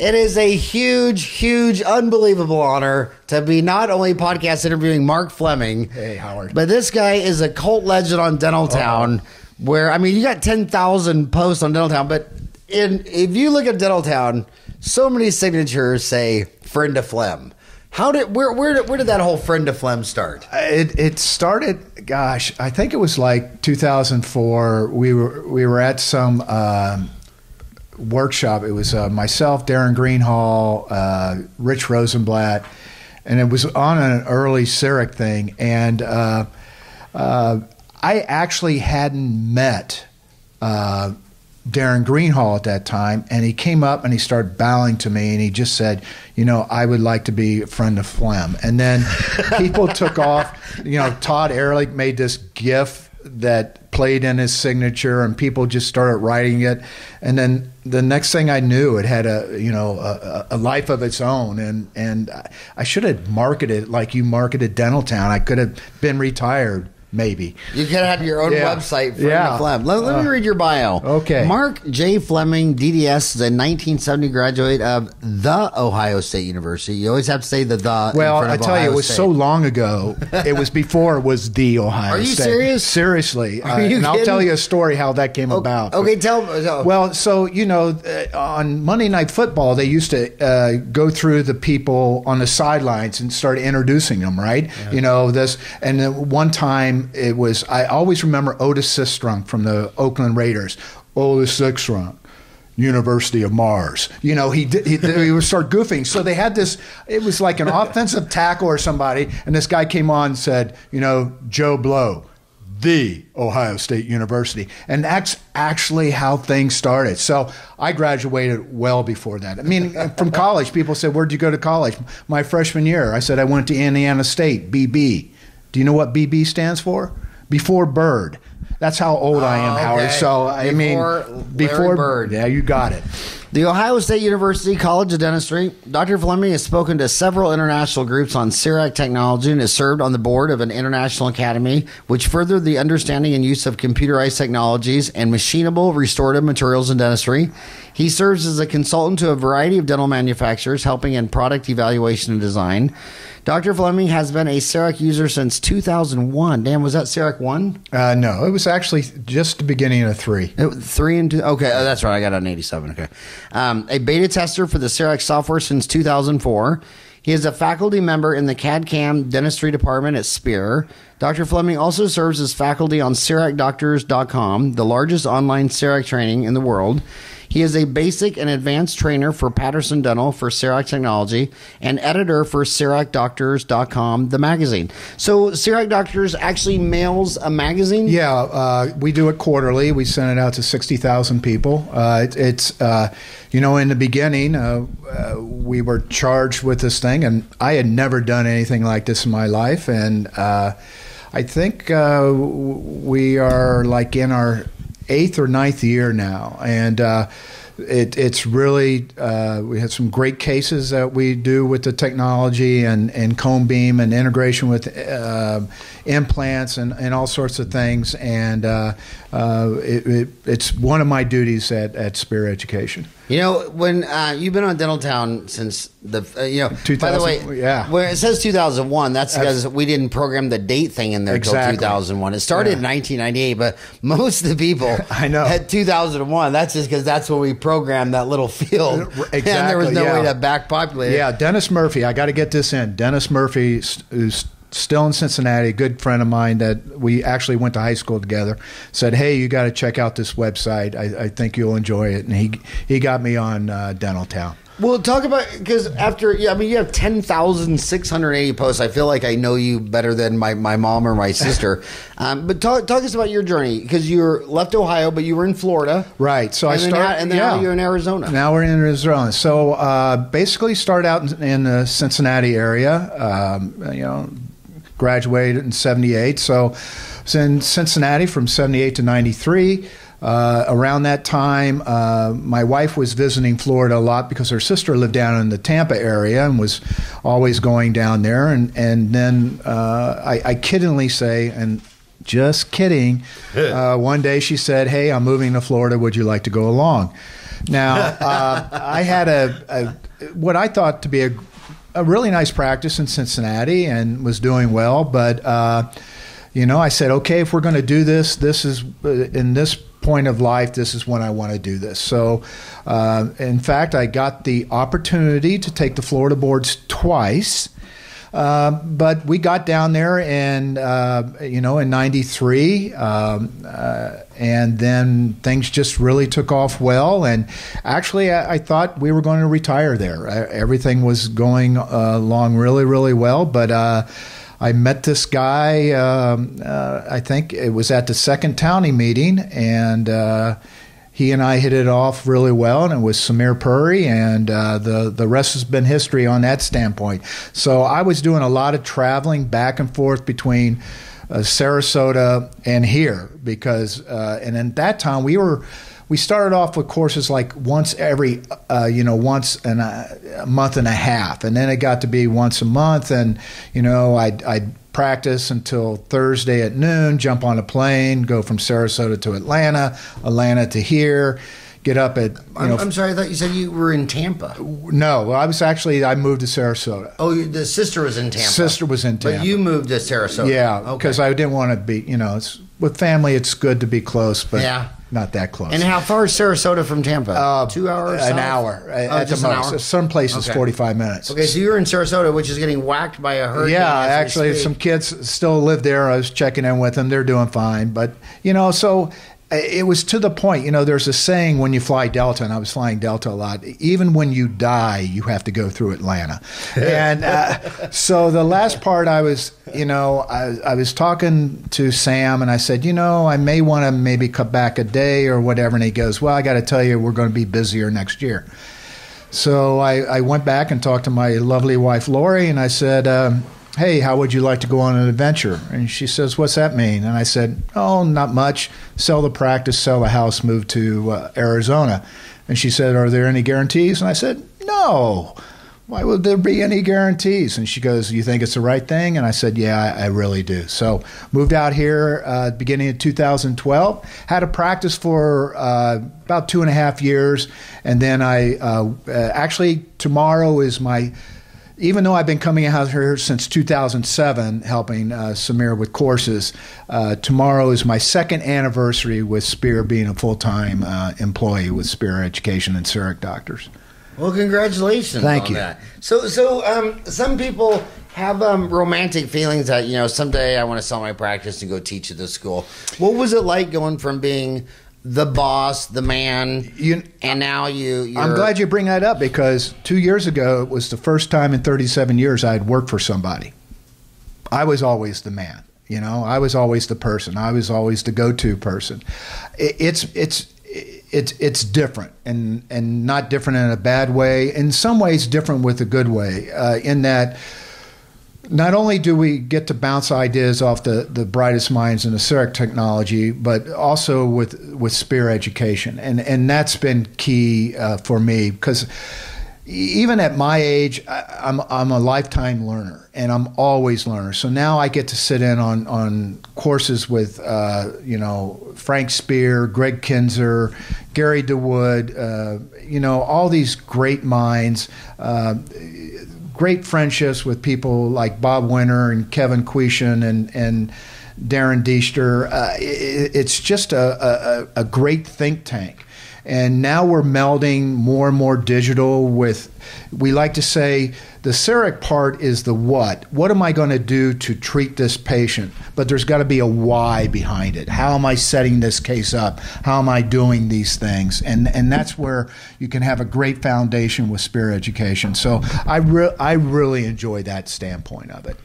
It is a huge, huge, unbelievable honor to be not only podcast interviewing Mark Fleming, hey, Howard, but this guy is a cult legend on Dentaltown. Oh. Where, I mean, you got 10,000 posts on Dentaltown, but if you look at Dentaltown, so many signatures say "friend of Flem." How did where did that whole friend of Flem start? It started, gosh, I think it was like 2004. We were at some workshop. It was myself, Darren Greenhall, Rich Rosenblatt, and it was on an early CEREC thing. And I actually hadn't met Darren Greenhall at that time, and he came up and he started bowing to me, and he just said, you know, I would like to be a friend of Flem. And then people took off. You know, Todd Ehrlich made this GIF that played in his signature, and people just started writing it. And then the next thing I knew, it had a life of its own. And I should have marketed like you marketed Dentaltown. I could have been retired. Maybe. You could have your own website, Friend of Flem. Let me read your bio. Okay. Mark J. Fleming, DDS, is a 1970 graduate of The Ohio State University. You always have to say the. Well, I tell Ohio you, it was State. So long ago. It was before it was The Ohio State. Are you State. Serious? Seriously. Are you kidding? And I'll tell you a story how that came about. Okay, tell me. Well, so, you know, on Monday Night Football, they used to go through the people on the sidelines and start introducing them, right? Yeah. You know, this. And then one time, it was, I always remember Otis Sistrunk from the Oakland Raiders. Otis Sistrunk, University of Mars. You know, he would start goofing. So they had this, it was like an offensive tackle or somebody, and this guy came on and said, you know, Joe Blow, The Ohio State University. And that's actually how things started. So I graduated well before that. I mean, from college, people said, where'd you go to college? My freshman year, I said, I went to Indiana State, BB. Do you know what BB stands for? Before Bird. That's how old I am, Howard. Okay. So, I mean, before Bird. Yeah, you got it. The Ohio State University College of Dentistry. Dr. Fleming has spoken to several international groups on CEREC technology and has served on the board of an international academy, which furthered the understanding and use of computerized technologies and machinable restorative materials in dentistry. He serves as a consultant to a variety of dental manufacturers, helping in product evaluation and design. Dr. Fleming has been a CEREC user since 2001. Dan, was that CEREC 1? No, it was actually just the beginning of 3. 3 and 2? Okay, oh, that's right. I got on 87. Okay. A beta tester for the CEREC software since 2004. He is a faculty member in the CAD-CAM dentistry department at Spear. Dr. Fleming also serves as faculty on CERECDoctors.com, the largest online CEREC training in the world. He is a basic and advanced trainer for Patterson Dental for CEREC technology and editor for CERECDoctors.com, the magazine. So CEREC Doctors actually mails a magazine? Yeah, we do it quarterly. We send it out to 60,000 people. You know, in the beginning, we were charged with this thing, and I had never done anything like this in my life. And I think we are like in our 8th or 9th year now, and it's really we had some great cases that we do with the technology and Cone Beam and integration with implants and all sorts of things, and it's one of my duties at Spear Education. You know, when you've been on Dentaltown since the you know, 2000, by the way, where it says 2001, that's because we didn't program the date thing in there until 2001. It started in 1998, but most of the people I know had 2001. That's just because that's when we programmed that little field, and there was no way to back populate it. Yeah, Dennis Murphy, I got to get this in. Dennis Murphy, who's still in Cincinnati, a good friend of mine that we actually went to high school together, said, hey, you got to check out this website. I think you'll enjoy it. And he got me on Dentaltown. Well, talk about, because after, I mean, you have 10,680 posts. I feel like I know you better than my mom or my sister. But talk us about your journey, because you left Ohio, but you were in Florida. Right. So now you're in Arizona. Now we're in Arizona. So basically started out in the Cincinnati area, you know, graduated in 78. So I was in Cincinnati from 78 to 93. Around that time, my wife was visiting Florida a lot because her sister lived down in the Tampa area and was always going down there. And then I kiddingly say, and just kidding, one day she said, hey, I'm moving to Florida. Would you like to go along? Now, I had what I thought to be a really nice practice in Cincinnati and was doing well, but you know, I said, okay, if we're going to do this, this is in this point of life, this is when I want to do this. So, in fact, I got the opportunity to take the Florida boards twice. But we got down there and, you know, in '93, and then things just really took off well. And actually, I thought we were going to retire there. Everything was going along really, really well. But I met this guy, I think it was at the second Townie meeting, and he and I hit it off really well, and it was Samir Puri, and the rest has been history on that standpoint. So I was doing a lot of traveling back and forth between Sarasota and here, because and at that time we started off with courses like once every you know, a month and a half, and then it got to be once a month, and you know, I'd practice until Thursday at noon, jump on a plane, go from Sarasota to Atlanta, Atlanta to here, get up at... I'm sorry, I thought you said you were in Tampa. No, I was actually, I moved to Sarasota. Oh, the sister was in Tampa. Sister was in Tampa. But you moved to Sarasota. Yeah, because I didn't want to be, you know, it's, with family it's good to be close, but not that close. And how far is Sarasota from Tampa? 2 hours? An hour at the most. Some places 45 minutes. Okay, so you're in Sarasota, which is getting whacked by a hurricane. Yeah, actually some kids still live there. I was checking in with them. They're doing fine. But, you know, so it was to the point, you know, there's a saying when you fly Delta, and I was flying Delta a lot, even when you die, you have to go through Atlanta. And so the last part I was, you know, I was talking to Sam, and I said, you know, I may want to maybe cut back a day or whatever. And he goes, well, I got to tell you, we're going to be busier next year. So I went back and talked to my lovely wife, Lori, and I said, hey, how would you like to go on an adventure? And she says, what's that mean? And I said, oh, not much. Sell the practice, sell the house, move to Arizona. And she said, are there any guarantees? And I said, no. Why would there be any guarantees? And she goes, you think it's the right thing? And I said, yeah, I really do. So moved out here beginning of 2012, had a practice for about 2.5 years. And then I actually tomorrow is my... Even though I've been coming out here since 2007 helping Samir with courses, tomorrow is my second anniversary with Spear being a full-time employee with Spear Education and CEREC Doctors. Well, congratulations on that. So some people have romantic feelings that, you know, someday I want to sell my practice and go teach at this school. What was it like going from being the boss, the man, and now you're... I'm glad you bring that up, because 2 years ago, it was the first time in 37 years I had worked for somebody. I was always the man, you know? I was always the person. I was always the go-to person. It's different, and not different in a bad way. In some ways, different with a good way, in that... Not only do we get to bounce ideas off the brightest minds in the CEREC technology, but also with Spear Education. And that's been key for me, because even at my age, I'm a lifetime learner, and I'm always a learner. So now I get to sit in on courses with, you know, Frank Spear, Greg Kinzer, Gary DeWood, you know, all these great minds, great friendships with people like Bob Winter and Kevin Quishan and Darren Deester. It's just a great think tank. And now we're melding more and more digital with, we like to say, the CEREC part is the what. What am I going to do to treat this patient? But there's got to be a why behind it. How am I setting this case up? How am I doing these things? And that's where you can have a great foundation with Spear Education. So I really enjoy that standpoint of it.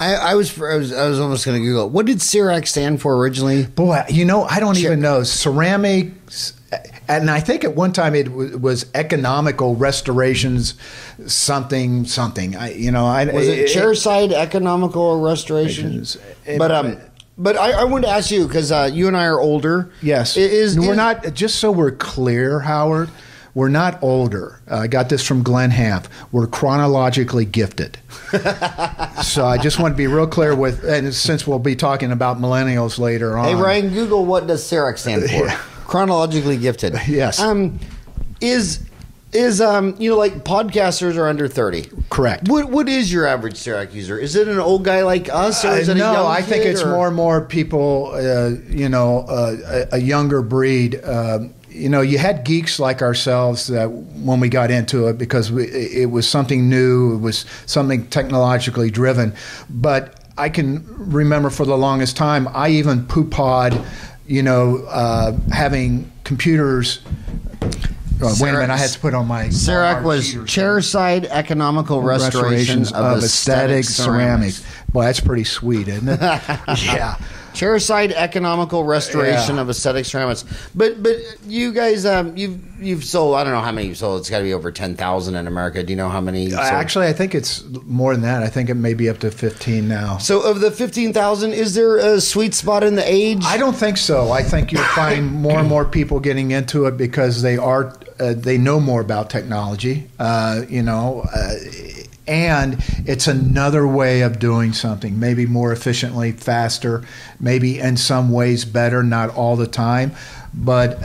I was almost going to Google it. What did CEREC stand for originally? Boy, you know, I don't even know. Ceramics. And I think at one time it was economical restorations, something. Was it chairside economical restorations? But I wanted to ask you, because you and I are older. Yes, we're not. Just so we're clear, Howard, we're not older. I got this from Glenn Hanf. We're chronologically gifted. So I just want to be real clear with, and since we'll be talking about millennials later on. Hey Ryan, Google what does CEREC stand for. Chronologically gifted. Yes. Like podcasters are under 30. Correct. What is your average CEREC user? Is it an old guy like us, or is it a young kid? No, I think it's more and more people, a younger breed. You had geeks like ourselves that when we got into it, because it was something new, it was something technologically driven. But I can remember for the longest time, I even poo-pawed, having computers. Wait a minute, I had to put on my... CEREC was chair-side economical restoration of aesthetic ceramics. Well, that's pretty sweet, isn't it? Yeah. Chair-side economical restoration of aesthetic ceramics. But you guys, you've sold, I don't know how many you've sold. It's got to be over 10,000 in America. Do you know how many you've sold? Actually, I think it's more than that. I think it may be up to 15 now. So of the 15,000, is there a sweet spot in the age? I don't think so. I think you'll find more and more people getting into it because they are... they know more about technology, and it's another way of doing something, maybe more efficiently, faster, maybe in some ways better, not all the time. But,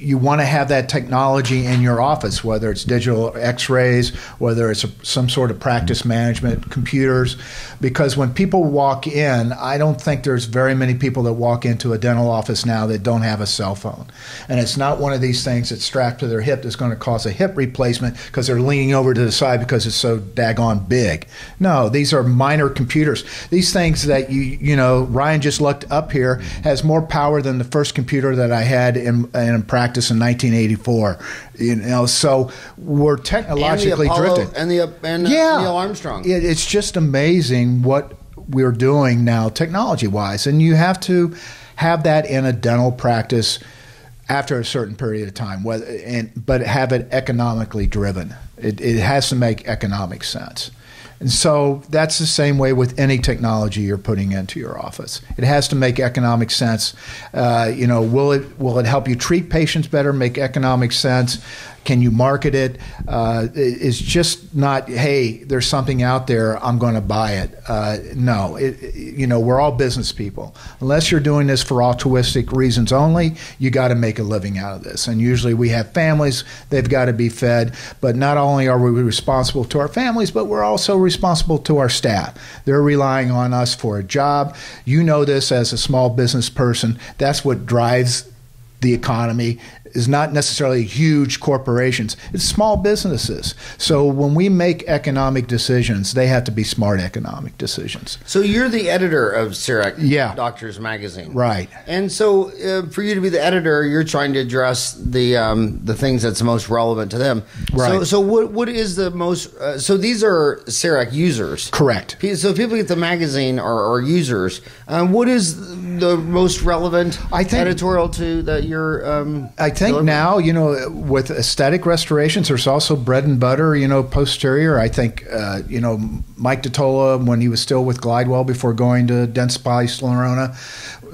you want to have that technology in your office, whether it's digital x-rays, whether it's some sort of practice management, computers, because when people walk in, I don't think there's very many people that walk into a dental office now that don't have a cell phone. And it's not one of these things that's strapped to their hip that's going to cause a hip replacement because they're leaning over to the side because it's so daggone big. No, these are minor computers. These things that, Ryan just looked up here, has more power than the first computer that I had in practice in 1984, so we're technologically drifted. Neil Armstrong. It's just amazing what we're doing now, technology-wise, and you have to have that in a dental practice after a certain period of time, but have it economically driven. It has to make economic sense. And so that's the same way with any technology you're putting into your office. It has to make economic sense. Will it help you treat patients better, make economic sense? Can you market it? It's just not, hey, there's something out there, I'm going to buy it. No, we're all business people. Unless you're doing this for altruistic reasons only, you got to make a living out of this. And usually we have families, they've got to be fed. But not only are we responsible to our families, but we're also responsible to our staff. They're relying on us for a job. This as a small business person, that's what drives the economy, is not necessarily huge corporations. It's small businesses. So when we make economic decisions, they have to be smart economic decisions. So you're the editor of CEREC Doctors Magazine. Right. And so for you to be the editor, you're trying to address the things that's most relevant to them. Right. So what is the most so these are CEREC users. Correct. So people at the magazine are users. What is the most relevant editorial to that? I think now, with aesthetic restorations, there's also bread and butter, posterior. I think, Mike DiTola, when he was still with Glidewell before going to Dentsply Sirona,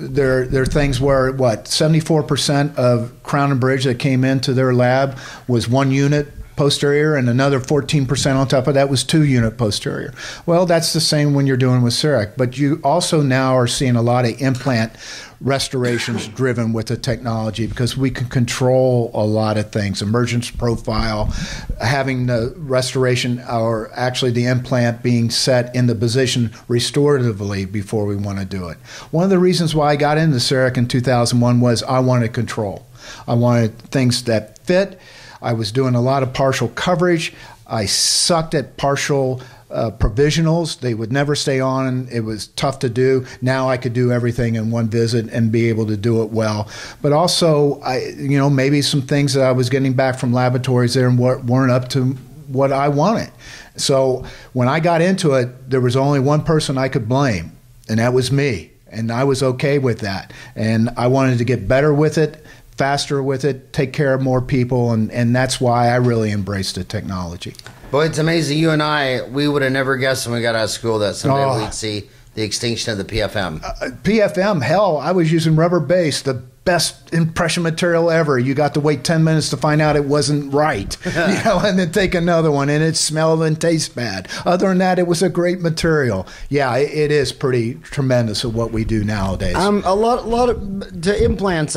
there are things where, 74% of crown and bridge that came into their lab was one unit posterior, and another 14% on top of that was two unit posterior. Well, that's the same when you're doing with CEREC, but you also now are seeing a lot of implant restorations driven with the technology because we can control a lot of things. Emergence profile, having the restoration or actually the implant being set in the position restoratively before we want to do it. One of the reasons why I got into CEREC in 2001 was I wanted control. I wanted things that fit. I was doing a lot of partial coverage. I sucked at partial provisionals. They would never stay on. It was tough to do. Now I could do everything in one visit and be able to do it well. But also, maybe some things that I was getting back from laboratories there and weren't up to what I wanted. So when I got into it, there was only one person I could blame, and that was me. And I was okay with that. And I wanted to get better with it, faster with it, take care of more people, and that's why I really embraced the technology. Boy, it's amazing. You and I, we would have never guessed when we got out of school that someday we'd see the extinction of the PFM. PFM, hell, I was using rubber base, the best impression material ever. You got to wait 10 minutes to find out it wasn't right, and then take another one, and it smelled and tasted bad. Other than that, it was a great material. Yeah, it is pretty tremendous of what we do nowadays. A lot of to implants.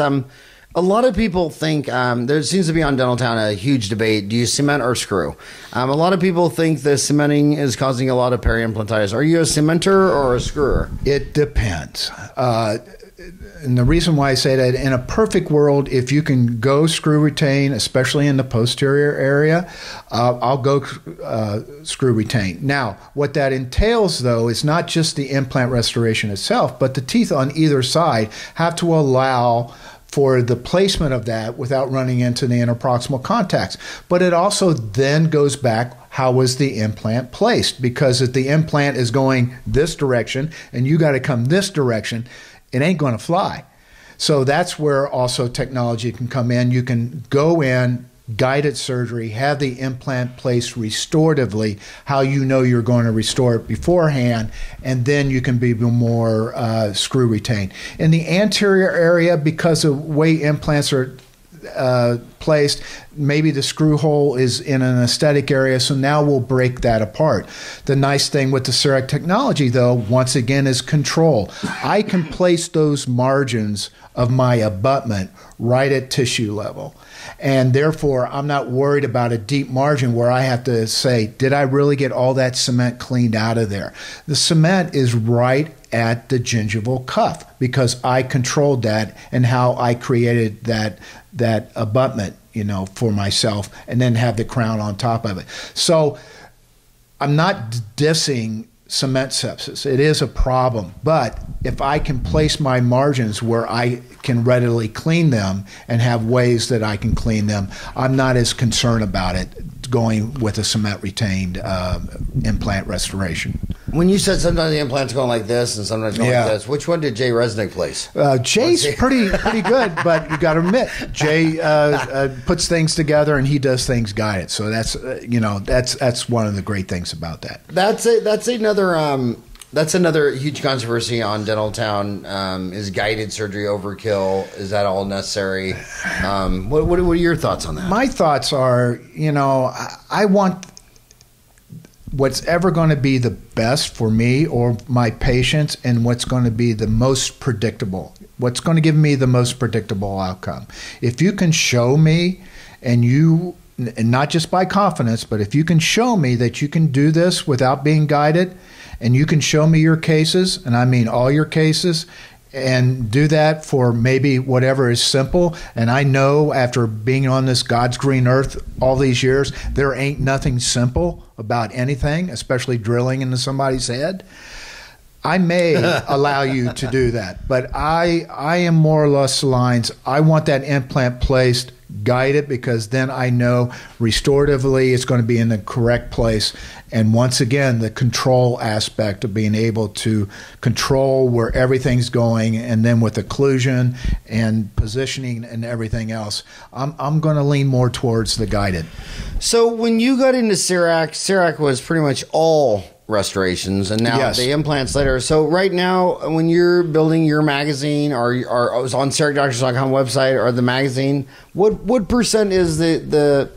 A lot of people think there seems to be on Dentaltown a huge debate. Do you cement or screw? A lot of people think the cementing is causing a lot of peri-implantitis. Are you a cementer or a screwer? It depends. And the reason why I say that, in a perfect world, if you can go screw retain, especially in the posterior area, I'll go screw retain. Now, what that entails, though, is not just the implant restoration itself, but the teeth on either side have to allow for the placement of that without running into the interproximal contacts. But it also then goes back, how was the implant placed? Because if the implant is going this direction and you got to come this direction, it ain't going to fly. So that's where also technology can come in. You can go in, guided surgery, have the implant placed restoratively, how you know you're going to restore it beforehand, and then you can be more screw retained. In the anterior area, because of the way implants are placed, maybe the screw hole is in an aesthetic area, so now we'll break that apart. The nice thing with the CEREC technology, though, once again, is control. I can place those margins of my abutment right at tissue level, and therefore I'm not worried about a deep margin where I have to say, did I really get all that cement cleaned out of there? The cement is right at the gingival cuff because I controlled that and how I created that abutment, you know, for myself, and then have the crown on top of it. So I'm not dissing cement sepsis. It is a problem, but if I can place my margins where I can readily clean them and have ways that I can clean them, I'm not as concerned about it going with a cement retained implant restoration. When you said sometimes the implant's going like this and sometimes going like this, which one did Jay Resnick place? Jay's pretty good, but you got to admit, Jay puts things together and he does things guided. So that's you know, that's one of the great things about that. That's another huge controversy on Dentaltown. Is guided surgery overkill? Is that all necessary? What are your thoughts on that? My thoughts are, you know, I want what's ever going to be the best for me or my patients, and what's going to be the most predictable, what's going to give me the most predictable outcome. If you can show me, and not just by confidence, but if you can show me that you can do this without being guided, and you can show me your cases, and I mean all your cases, and do that for maybe whatever is simple. And I know after being on this God's green earth all these years, there ain't nothing simple about anything, especially drilling into somebody's head. I may allow you to do that, but I am more or less aligned. I want that implant placed, guided, because then I know restoratively it's going to be in the correct place. And once again, the control aspect of being able to control where everything's going, and then with occlusion and positioning and everything else, I'm going to lean more towards the guided. So when you got into CEREC was pretty much all restorations, and now the implants later. So right now, when you're building your magazine, or it was on CERECDoctors.com website or the magazine, what percent is the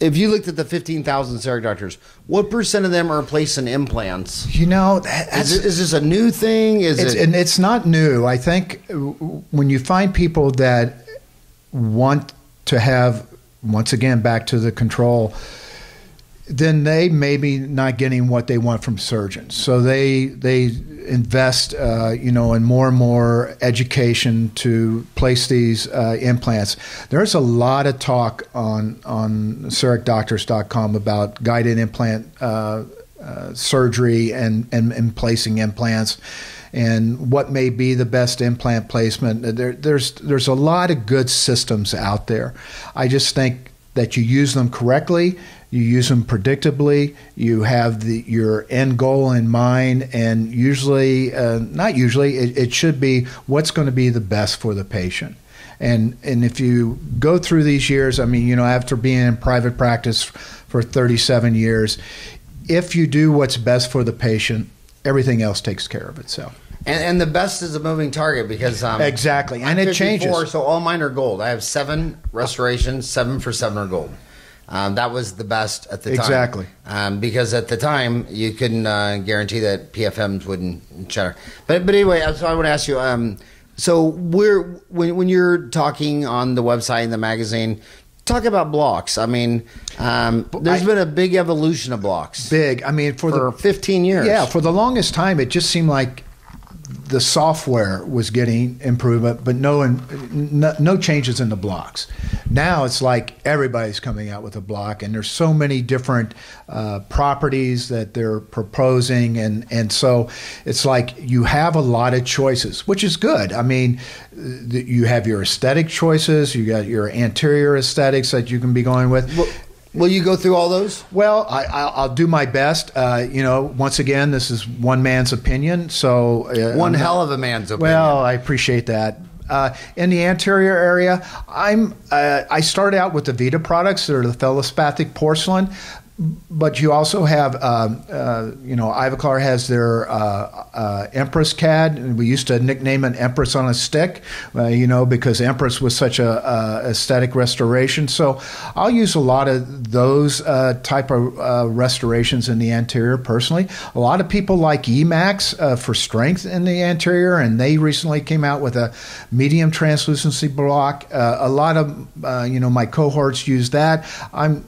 if you looked at the 15,000 CEREC doctors, what percent of them are placing implants? You know, is this a new thing? And it's not new. I think when you find people that want to have, once again, back to the control, then they may be not getting what they want from surgeons. So they invest, you know, in more and more education to place these implants. There's a lot of talk on CERECDoctors.com about guided implant surgery and placing implants, and what may be the best implant placement. There's a lot of good systems out there. I just think that you use them correctly, you use them predictably, you have your end goal in mind, and usually, not usually, it should be what's going to be the best for the patient. And if you go through these years, I mean, you know, after being in private practice for 37 years, if you do what's best for the patient, everything else takes care of itself. And the best is a moving target, because exactly, and it changes. So all mine are gold. I have 7 restorations, 7 for 7 are gold. That was the best at the time. Exactly, because at the time you couldn't guarantee that PFMs wouldn't cheddar. But anyway, so I want to ask you. So we're when you're talking on the website and the magazine, talk about blocks. I mean, there's been a big evolution of blocks. Big. I mean, for 15 years. Yeah. For the longest time, it just seemed like the software was getting improvement, but no changes in the blocks. Now it's like everybody's coming out with a block, and there's so many different properties that they're proposing, and so it's like you have a lot of choices, which is good. I mean, you have your aesthetic choices, you got your anterior aesthetics that you can be going with. Well, will you go through all those? Well, I'll do my best. You know, once again, this is one man's opinion. So one hell of a man's opinion. Well, I appreciate that. In the anterior area, I started out with the Vita products, or the feldspathic porcelain. But you also have, you know, Ivoclar has their Empress CAD, and we used to nickname it Empress on a stick, you know, because Empress was such a aesthetic restoration. So I'll use a lot of those type of restorations in the anterior personally. A lot of people like Emax for strength in the anterior, and they recently came out with a medium translucency block. A lot of, you know, my cohorts use that. I'm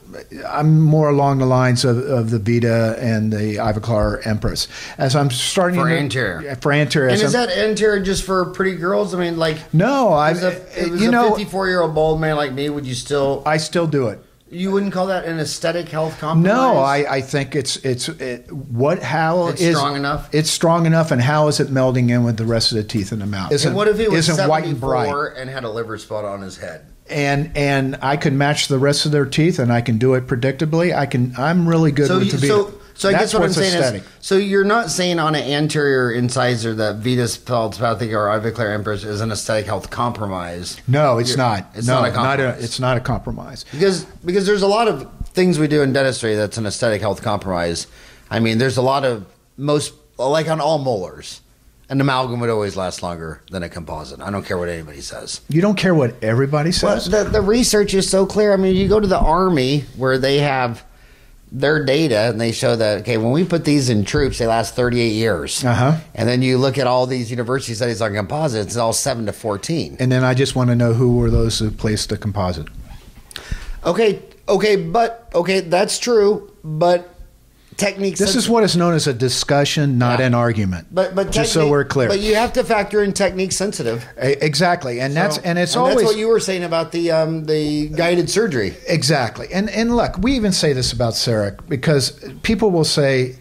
more along the lines of the Vita and the Ivoclar Empress. As I'm starting for anterior. Yeah, for anterior. And is that anterior just for pretty girls? I mean, like, no, a 54-year-old bald man like me, would you still? I still do it. You wouldn't call that an aesthetic health compromise? No, I think it's strong enough. It's strong enough, and how is it melding in with the rest of the teeth and the mouth? And what if he was 74 and had a liver spot on his head? And I can match the rest of their teeth, and I can do it predictably. I'm really good with the Vita. So I guess what I'm saying is, so you're not saying on an anterior incisor that Vitas feldspathic or Ivoclar Empress is an aesthetic health compromise. No, it's not. It's not a compromise. It's not a compromise. Because there's a lot of things we do in dentistry that's an aesthetic health compromise. I mean, there's a lot of like on all molars. An amalgam would always last longer than a composite. I don't care what anybody says. You don't care what everybody says? Well, the research is so clear. I mean, you go to the Army where they have their data, and they show that, okay, when we put these in troops, they last 38 years. Uh-huh. And then you look at all these university studies on composites, it's all 7 to 14. And then I just want to know who were those who placed the composite. Okay, that's true, but... Techniques. This is what is known as a discussion, not an argument. But just so we're clear. But you have to factor in technique sensitive. Exactly, that's what you were saying about the guided surgery. Exactly, and look, we even say this about CEREC because people will say,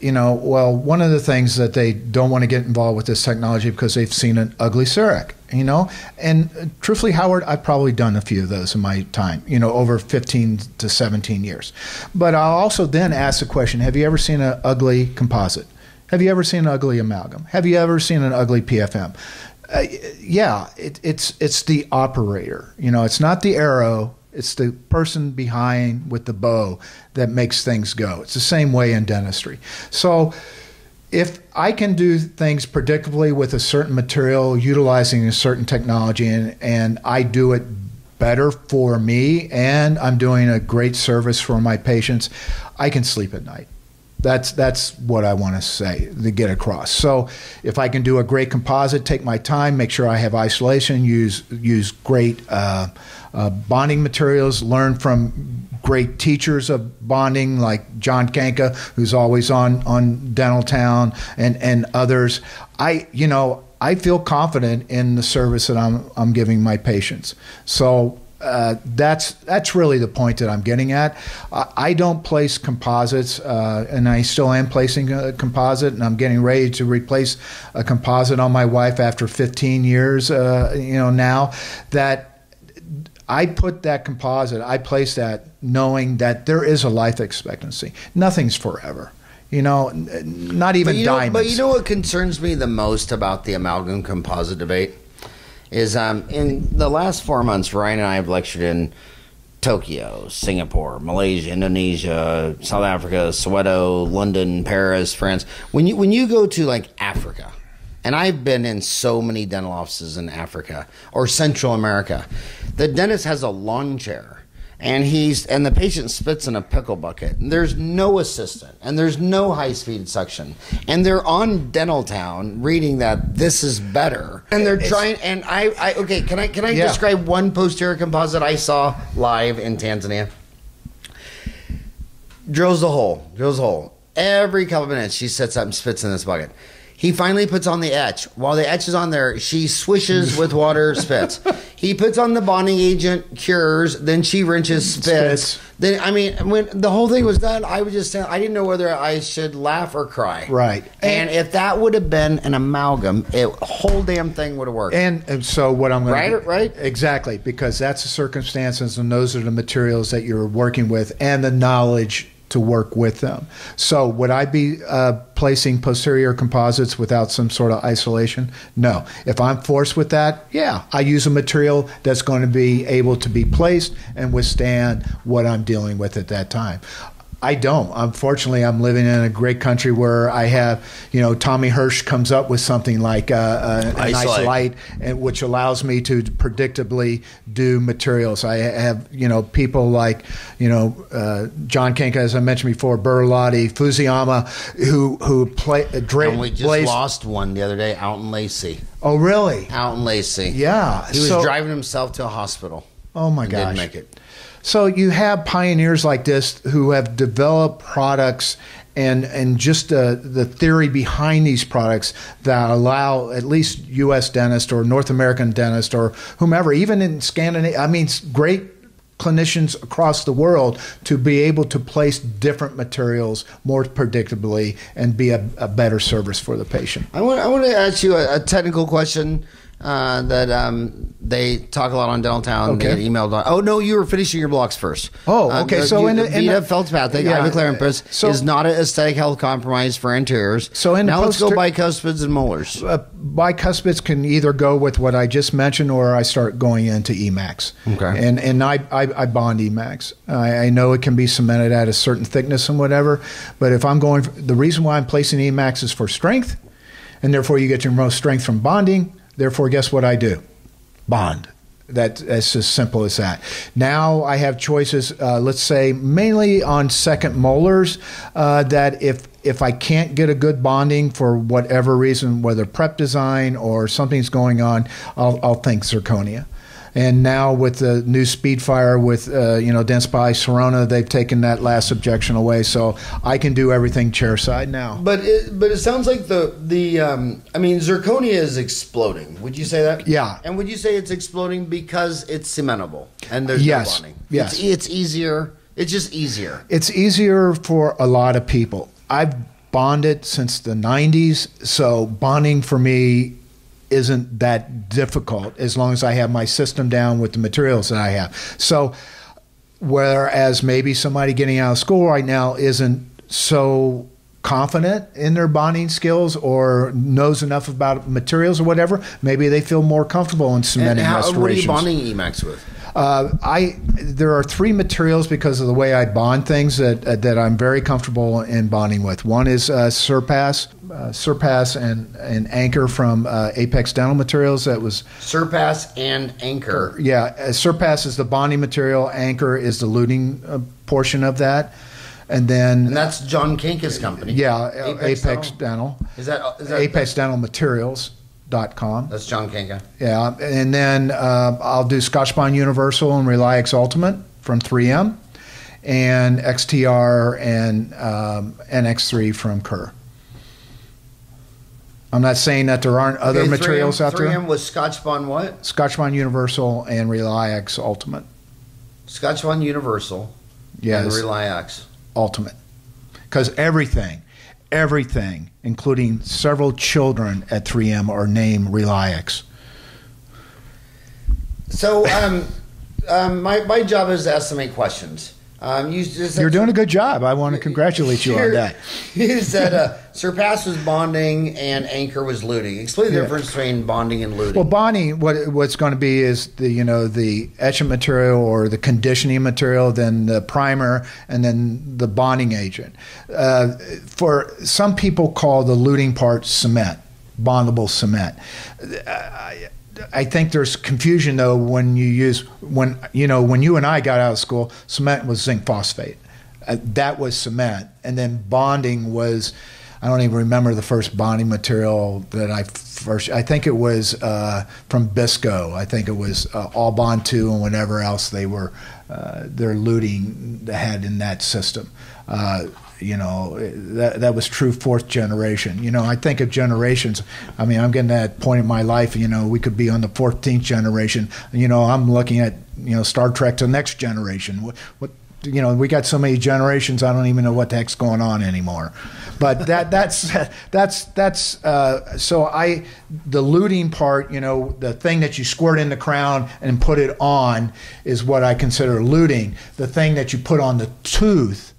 you know, well, one of the things that they don't want to get involved with this technology because they've seen an ugly CEREC. You know, and truthfully, Howard, I've probably done a few of those in my time, you know, over 15 to 17 years. But I'll also then ask the question, have you ever seen an ugly composite? Have you ever seen an ugly amalgam? Have you ever seen an ugly PFM? Yeah, it's the operator. You know, it's not the arrow. It's the person behind with the bow that makes things go. It's the same way in dentistry. So if I can do things predictably with a certain material, utilizing a certain technology, and I do it better for me, and I'm doing a great service for my patients, I can sleep at night. That's what I want to say, to get across. So if I can do a great composite, take my time, make sure I have isolation, use great bonding materials, learn from great teachers of bonding like John Kanka, who's always on Dentaltown and others. I feel confident in the service that I'm giving my patients. So that's really the point that I'm getting at. I don't place composites, and I still am placing a composite, and I'm getting ready to replace a composite on my wife after 15 years. You know, now that I put that composite, I place that knowing that there is a life expectancy. Nothing's forever. You know, not even diamonds. But you know what concerns me the most about the amalgam composite debate is in the last 4 months, Ryan and I have lectured in Tokyo, Singapore, Malaysia, Indonesia, South Africa, Soweto, London, Paris, France. When you go to like Africa, and I've been in so many dental offices in Africa or Central America, the dentist has a lawn chair. And the patient spits in a pickle bucket. And there's no assistant, and there's no high-speed suction, and they're on Dentaltown reading that this is better, and they're trying. And can I yeah. describe one posterior composite I saw live in Tanzania? Drills a hole. Every couple of minutes, she sits up and spits in this bucket. He finally puts on the etch. While the etch is on there, she swishes with water, spits. He puts on the bonding agent, cures, then she wrenches, spits. Then, I mean, when the whole thing was done, I was just saying, I didn't know whether I should laugh or cry. Right. And if that would have been an amalgam, the whole damn thing would have worked. And so what I'm going to... Right? Exactly, because that's the circumstances, and those are the materials that you're working with and the knowledge to work with them. So would I be placing posterior composites without some sort of isolation? No. If I'm forced with that, yeah, I use a material that's going to be able to be placed and withstand what I'm dealing with at that time. I don't. Unfortunately, I'm living in a great country where I have, you know, Tommy Hirsch comes up with something like an isolite, and which allows me to predictably do materials. I have, you know, people like, you know, John Kanka, as I mentioned before, Berlotti, Fuziyama, who play. And we just lost one the other day out in Lacey. Oh, really? Out in Lacey. Yeah. He was driving himself to a hospital. Oh my gosh! Didn't make it. So you have pioneers like this who have developed products and just the theory behind these products that allow at least U.S. dentists or North American dentists or whomever, even in Scandinavia, I mean, great clinicians across the world to be able to place different materials more predictably and be a better service for the patient. I want to ask you a technical question. That they talk a lot on Dentaltown. Okay. They get emailed on. Oh no, you were finishing your blocks first. Oh, okay. So in the Vita Feltspathic, Ivoclar and Press is not an aesthetic health compromise for anteriors. So in now let's go bicuspids and molars. Bicuspids can either go with what I just mentioned, or I start going into Emax. Okay. And I bond Emax. I know it can be cemented at a certain thickness and whatever, but if I'm going, the reason why I'm placing Emax is for strength, and therefore you get your most strength from bonding. Therefore, guess what I do? Bond. That's as simple as that. Now I have choices, let's say, mainly on second molars, that if I can't get a good bonding for whatever reason, whether prep design or something's going on, I'll think zirconia. And now with the new Speedfire with, you know, Dentsply Sirona, they've taken that last objection away, so I can do everything chairside now. But it sounds like I mean, zirconia is exploding. Would you say that? Yeah. And would you say it's exploding because it's cementable and there's yes. no bonding? Yes. It's easier. It's just easier. It's easier for a lot of people. I've bonded since the 90s, so bonding for me isn't that difficult as long as I have my system down with the materials that I have. So whereas maybe somebody getting out of school right now isn't so confident in their bonding skills or knows enough about materials or whatever, maybe they feel more comfortable in cementing restorations. What are you bonding Emax with? There are three materials because of the way I bond things that I'm very comfortable in bonding with. One is Surpass and Anchor from Apex Dental Materials. That was Surpass and Anchor. Yeah, Surpass is the bonding material. Anchor is the luting portion of that. And that's John Kanka's company. Yeah, Apex Dental. Is that ApexDentalMaterials.com. That's John Kanka. Yeah, and then I'll do Scotchbond Universal and RelyX Ultimate from 3M, and XTR and NX3 from Kerr. I'm not saying that there aren't other materials out there. 3M was Scotchbond what? Scotchbond Universal and RelyX Ultimate. Scotchbond Universal yes. and RelyX Ultimate. Because everything, including several children at 3M, are named RelyX. So my job is to estimate questions. You're doing a good job. I want to congratulate you on that. You said Surpass was bonding and Anchor was luting. Explain the difference between bonding and luting. Well, bonding, what's going to be is the etchant material or the conditioning material, then the primer, and then the bonding agent. For some people, call the luting part cement. bondable cement. I think there's confusion though when you use, when you and I got out of school, cement was zinc phosphate. That was cement. And then bonding was, I don't even remember the first bonding material that I think it was from Bisco. I think it was All Bond 2 and whatever else they were, they're looting the head in that system. That was true fourth generation. I think of generations. I mean, I'm getting to that point in my life, we could be on the 14th generation. I'm looking at, Star Trek to the next generation. What we got so many generations, I don't even know what the heck's going on anymore. But so the looting part, the thing that you squirt in the crown and put it on is what I consider looting. The thing that you put on the tooth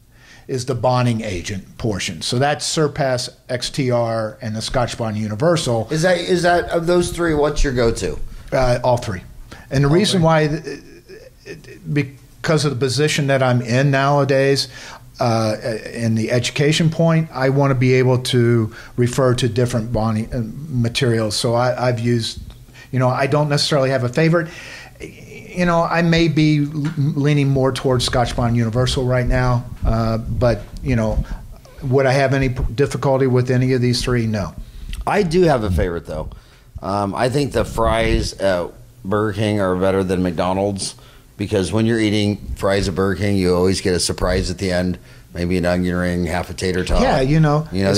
is the bonding agent portion. So that's Surpass, XTR, and the Scotchbond Universal. Is that of those three, what's your go-to? All three. And the reason why, because of the position that I'm in nowadays, in the education point, I want to be able to refer to different bonding materials. So I've used, I don't necessarily have a favorite. I may be leaning more towards Scotchbond Universal right now, but would I have any difficulty with any of these three? No. I do have a favorite though. I think the fries at Burger King are better than McDonald's, because when you're eating fries at Burger King, you always get a surprise at the end, maybe an onion ring, half a tater tot. Yeah, they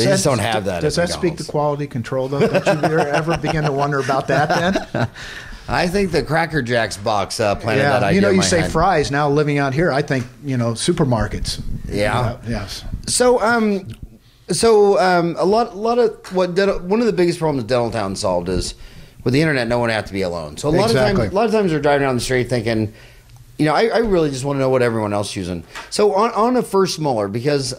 just don't have that. Does that speak to quality control though? Did you ever begin to wonder about that then? I think the Cracker Jacks box planted that idea. You say hand. Fries now living out here. I think supermarkets. Yeah. Yes. So a lot of one of the biggest problems Dentaltown solved is with the internet. No one had to be alone. So a lot of times they're driving down the street thinking, I really just want to know what everyone else is using. So on a first molar, because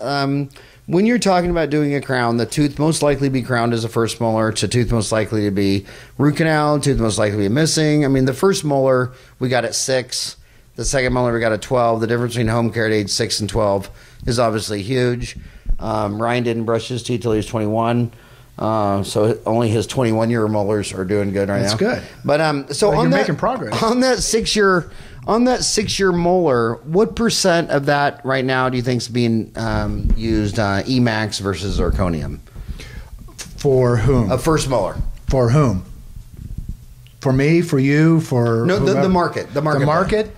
when you're talking about doing a crown, the tooth most likely to be crowned is a first molar. It's a tooth most likely to be root canal, tooth most likely to be missing. I mean, the first molar we got at 6. The second molar we got at 12. The difference between home care at age 6 and 12 is obviously huge. Ryan didn't brush his teeth till he was 21. So only his 21-year molars are doing good right now. That's good. But you're making progress. On that 6-year molar, what % of that right now do you think is being used Emax versus zirconium? For whom? A first molar. For whom? For me? For you? For the market. The market. The market. Market?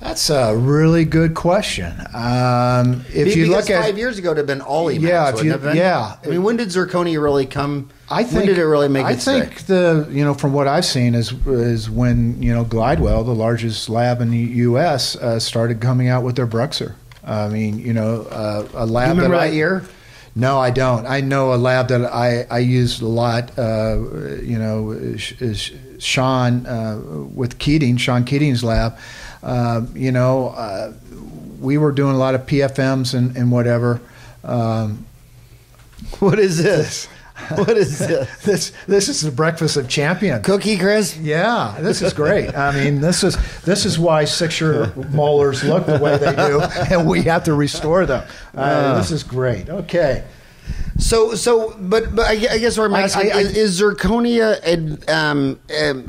That's a really good question. If you look at 5 years ago, it'd have been all Emax. Yeah, I mean, when did zirconia really come? When did it really make its way? I think from what I've seen is when Glidewell, the largest lab in the U.S., started coming out with their Bruxer. I mean, a lab. You remember that year? No, I don't. I know a lab that I used a lot. Is Sean with Keating, Sean Keating's lab. We were doing a lot of PFMs and whatever. What is this? What is this? This is the breakfast of champions. Cookie crisp? Yeah, this is great. I mean, this is why 6-year molars look the way they do, and we have to restore them. This is great. Okay. But I guess where I'm asking is zirconia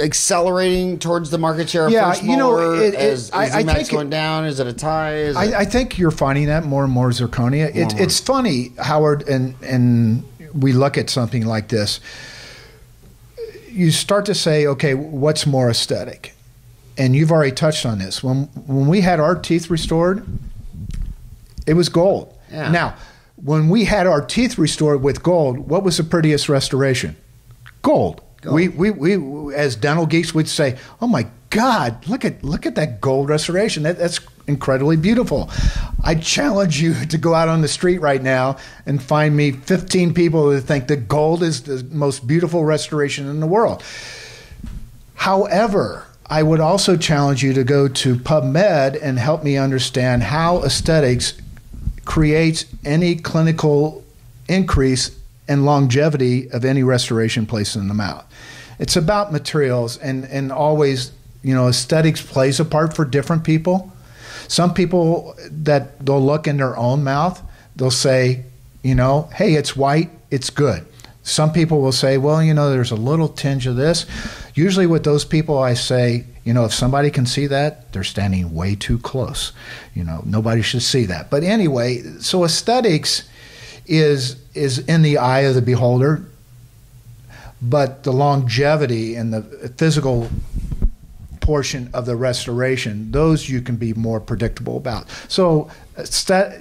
accelerating towards the market share? Yeah, first molar? Is Emax going down? Is it a tie? I think you're finding that more and more zirconia. It's funny, Howard, and we look at something like this. You start to say, okay, what's more aesthetic? And you've already touched on this. When we had our teeth restored, it was gold. Yeah. Now, when we had our teeth restored with gold, what was the prettiest restoration? Gold. We as dental geeks would say, "Oh my God, look at that gold restoration. That's incredibly beautiful." I challenge you to go out on the street right now and find me 15 people who think that gold is the most beautiful restoration in the world. However, I would also challenge you to go to PubMed and help me understand how aesthetics creates any clinical increase and longevity of any restoration placed in the mouth. It's about materials, and always, aesthetics plays a part for different people. Some people that they'll look in their own mouth, they'll say, hey, it's white, it's good. Some people will say, well, you know, there's a little tinge of this. Usually with those people, I say, you know, if somebody can see that, they're standing way too close. You know, nobody should see that. But anyway, so aesthetics is in the eye of the beholder, but the longevity and the physical portion of the restoration, those you can be more predictable about. So,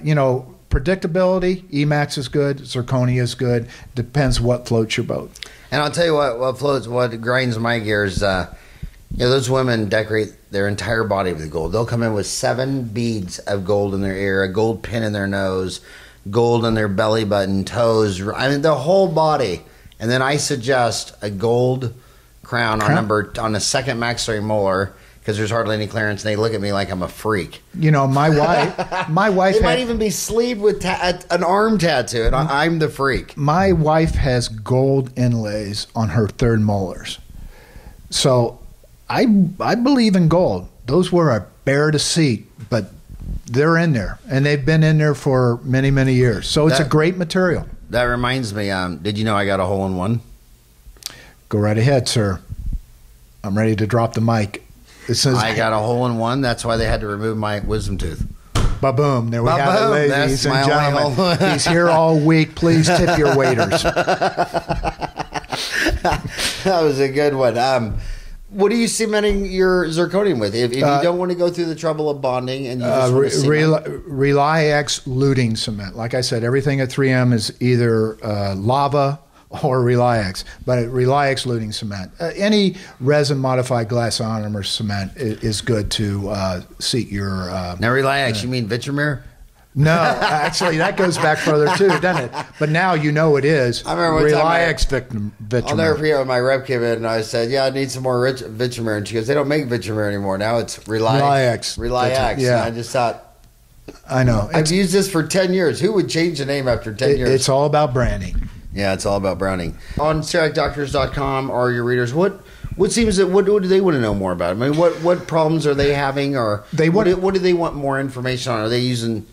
you know, predictability, Emax is good, zirconia is good. Depends what floats your boat. And I'll tell you what floats, what grinds my gears, you know, those women decorate their entire body with gold. They'll come in with 7 beads of gold in their ear, a gold pin in their nose, gold in their belly button, toes, I mean, the whole body. And then I suggest a gold crown on the second maxillary molar, because there's hardly any clearance, and they look at me like I'm a freak. You know, my wife. It might even be sleeved with an arm tattoo, and I'm the freak. My wife has gold inlays on her third molars, so I believe in gold. Those were a bear to see, but they're in there, and they've been in there for many, many years. So it's a great material. That reminds me. Did you know I got a hole-in-one? Go right ahead, sir. I'm ready to drop the mic. It says, I got a hole-in-one. That's why they had to remove my wisdom tooth. Ba-boom. There we have it, ladies and gentlemen. He's here all week. Please tip your waiters. That was a good one. What are you cementing your zirconium with? If you don't want to go through the trouble of bonding, and you just want to RelyX luting cement. Like I said, everything at 3M is either lava or RelyX, but RelyX luting cement. Any resin modified glass ionomer cement is good to seat your. Now RelyX, you mean Vitremer? No, actually, that goes back further too, doesn't it? But now you know it is. I remember one time I'll never forget when my rep came in and I said, yeah, I need some more Vitremer. And she goes, they don't make Vitremer anymore. Now it's RelyX. RelyX. Yeah. And I just thought, I know. I've used this for 10 years. Who would change the name after 10 years? It's all about branding. Yeah, it's all about branding. On CERECDoctors.com are your readers. What seems that what do they want to know more about? I mean, what problems are they having, or they want, what do they want more information on? Are they using...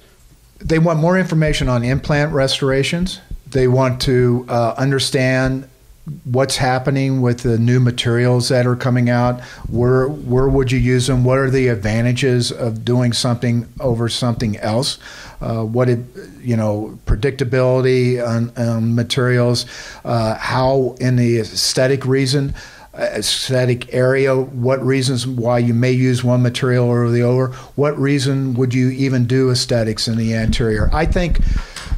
They want more information on implant restorations. They want to understand what's happening with the new materials that are coming out. Where would you use them? What are the advantages of doing something over something else? Predictability on materials. How in the aesthetic area, what reasons why you may use one material over the other? What reason would you even do aesthetics in the anterior? I think,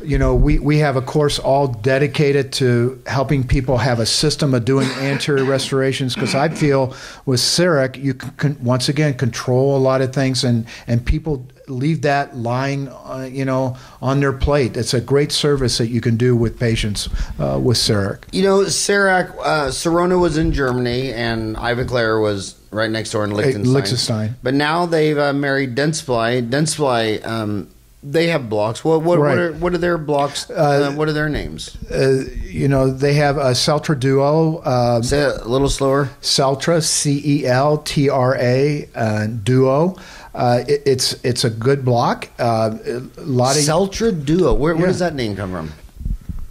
you know, we have a course all dedicated to helping people have a system of doing anterior restorations, because I feel with CEREC, you can once again control a lot of things, and people leave that lying, you know, on their plate. It's a great service that you can do with patients with CEREC. You know, CEREC, Sirona was in Germany, and Ivoclar was right next door in Liechtenstein. But now they've married Dentsply. Dentsply, they have blocks. What are their blocks? What are their names? You know, they have a Celtra Duo. Say it a little slower. Celtra, CELTRA Duo. It's a good block. Celtra Duo. Where does that name come from?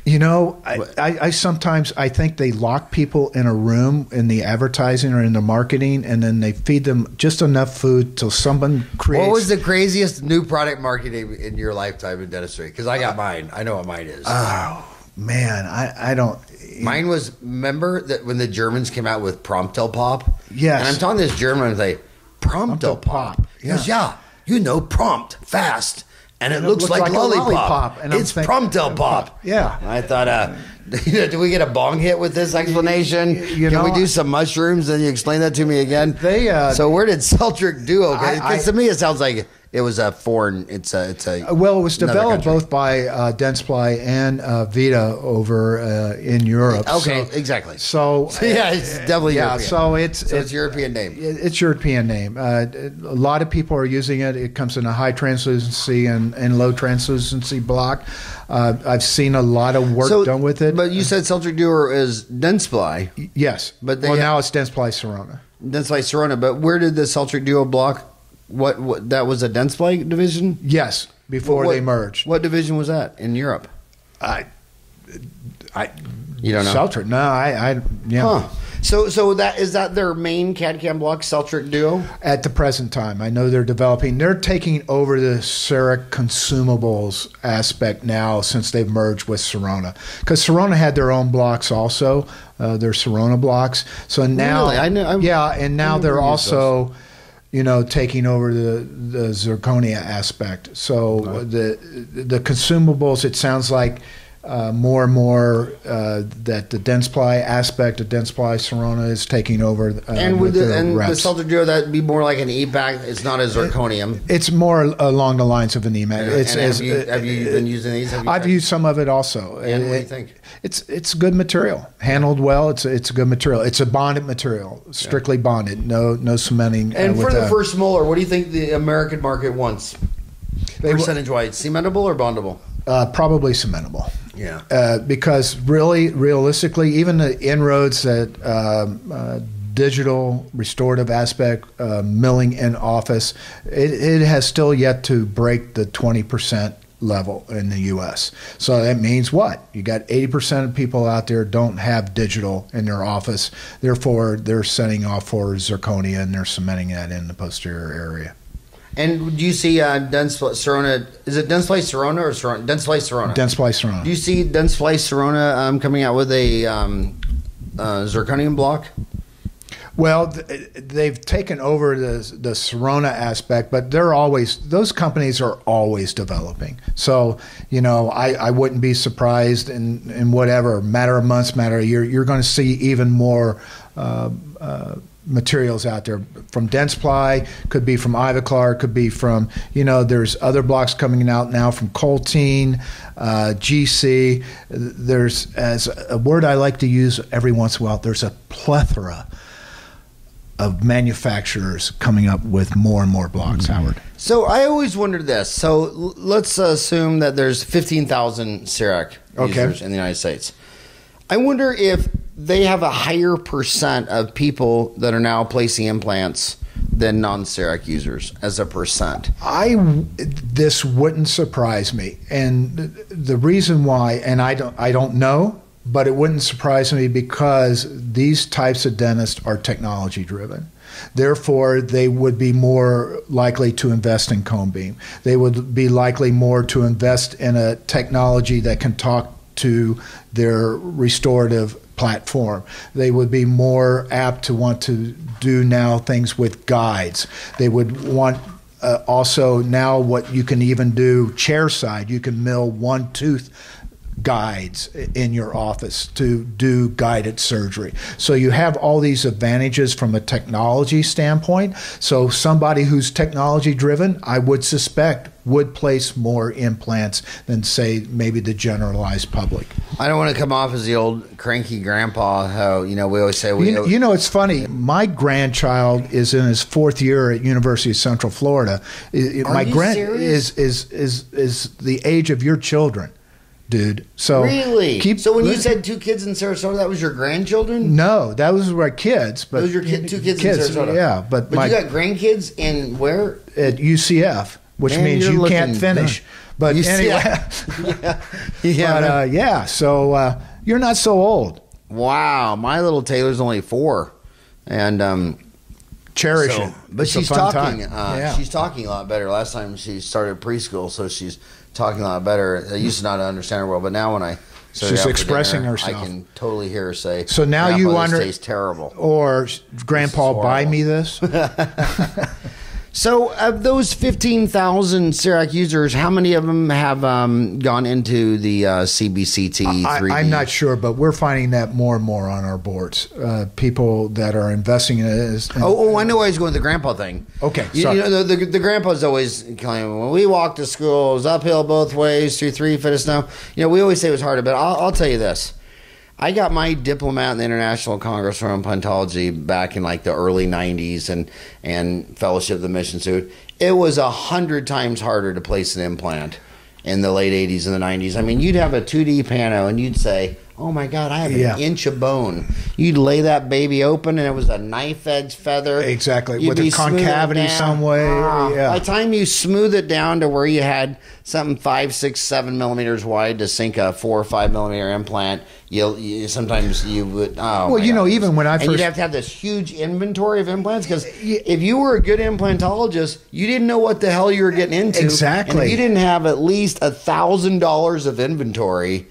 You know, I sometimes think they lock people in a room in the advertising or in the marketing, and then they feed them just enough food till someone creates. What was the craziest new product marketing in your lifetime in dentistry? Because I got mine. I know what mine is. Oh man, I don't. Mine was, remember that when the Germans came out with Promptel Pop? Yes. And I'm talking to this German, and like, Promptel Pop. He goes, yeah, you know, prompt, fast. And it looks like lollipop. And it's Promptel Pop. Yeah. I thought, do we get a bong hit with this explanation? Can we do some mushrooms? And you explain that to me again. So where did Celtric Duo go? Because to me it sounds like it was a foreign. Well, it was developed both by Dentsply and Vita over in Europe. Okay, so, exactly. So yeah, it's definitely European. So it's European name. It's European name. A lot of people are using it. It comes in a high translucency and low translucency block. I've seen a lot of work done with it. But you said Celtric Duo is Dentsply. Yes, but now it's Dentsply Sirona. Dentsply Sirona. But where did the Celtric Duo block? What that was a Dentsply division? Yes, before they merged. What division was that in Europe? I You don't know? Celtra. No, I yeah. Huh. So that is that their main CAD/CAM block, Celtric Duo? At the present time. I know they're developing. They're taking over the CEREC consumables aspect now since they've merged with Sirona. Because Sirona had their own blocks also, their Sirona blocks. So now, really? I know, yeah, and now they're also, you know, taking over the zirconia aspect. So the consumables, it sounds like, more and more that the Dentsply aspect of Dentsply Sirona is taking over. And with the Celtra Duo, that'd be more like an EPAC. It's not a zirconium. It's more along the lines of an EMAC. Have you been using these? I've used some of it also. And what do you think? It's good material. Handled well. It's a good material. It's a bonded material, strictly bonded. No cementing. And for the first molar, what do you think the American market wants? Percentage-wise, cementable or bondable? Probably cementable. Yeah. Because really, realistically, even the inroads that digital restorative aspect, milling in office, it has still yet to break the 20% level in the U.S. So that means what? You got 80% of people out there don't have digital in their office. Therefore, they're setting off for zirconia and they're cementing that in the posterior area. And do you see Dentsply Sirona? Is it Dentsply Sirona or Sirona? Dentsply Sirona. Dentsply Sirona. Do you see Dentsply Sirona coming out with a zirconium block? Well, they've taken over the Sirona aspect, but those companies are always developing. So, you know, I wouldn't be surprised in whatever, matter of months, matter of year, you're going to see even more materials out there from Dentsply, could be from Ivoclar, could be from, you know, there's other blocks coming out now from Coltine, GC. There's, as a word I like to use every once in a while, there's a plethora of manufacturers coming up with more and more blocks, Howard. So I always wondered this. So let's assume that there's 15,000 CEREC users in the United States. I wonder if they have a higher percent of people that are now placing implants than non-CEREC users as a percent. This wouldn't surprise me. And the reason why, and I don't know, but it wouldn't surprise me because these types of dentists are technology driven. Therefore, they would be more likely to invest in Cone Beam. They would be likely more to invest in a technology that can talk to their restorative platform. They would be more apt to want to do now things with guides. They would want also now what you can even do chair side. You can mill one tooth guides in your office to do guided surgery. So you have all these advantages from a technology standpoint. So somebody who's technology driven, I would suspect, would place more implants than, say, maybe the generalized public. I don't want to come off as the old cranky grandpa, how, you know, we always say we... You know, it's funny. My grandchild is in his fourth year at University of Central Florida. Are you serious? My grand is the age of your children. Dude, so really, so when you said two kids in Sarasota, that was your grandchildren? No, that was my kids. But those were your two kids in Sarasota. Yeah, but you got grandkids in where? At UCF, which means you can't finish. But UCF. Anyway, yeah. So you're not so old. Wow, my little Taylor's only 4, and cherish it. But she's talking. She's talking a lot better. Last time she started preschool, so she's talking a lot better. I used to not understand her well, but now when I she's expressing herself, I can totally hear her say, so now you wonder, tastes terrible, or grandpa, buy me this. So of those 15,000 CEREC users, how many of them have gone into the CBCT 3D? I'm not sure, but we're finding that more and more on our boards. People that are investing in it. I know why I was going with the grandpa thing. Okay, sorry. You know, the grandpa's always claiming, when we walked to school, it was uphill both ways, through 3 feet of snow. You know, we always say it was harder, but I'll tell you this. I got my diplomat in the International Congress for Implantology back in like the early 90s and Fellowship of the Mission Suit. It was 100 times harder to place an implant in the late 80s and the 90s. I mean, you'd have a 2D pano and you'd say, oh my God, I have an inch of bone. You'd lay that baby open and it was a knife edge feather. Exactly. You'd with a concavity some way. Yeah. By the time you smooth it down to where you had something 5, 6, 7 millimeters wide to sink a 4 or 5 millimeter implant, you sometimes you would. Oh well, you know, even when I first, you'd have to have this huge inventory of implants because if you were a good implantologist, you didn't know what the hell you were getting into. Exactly. And if you didn't have at least $1,000 of inventory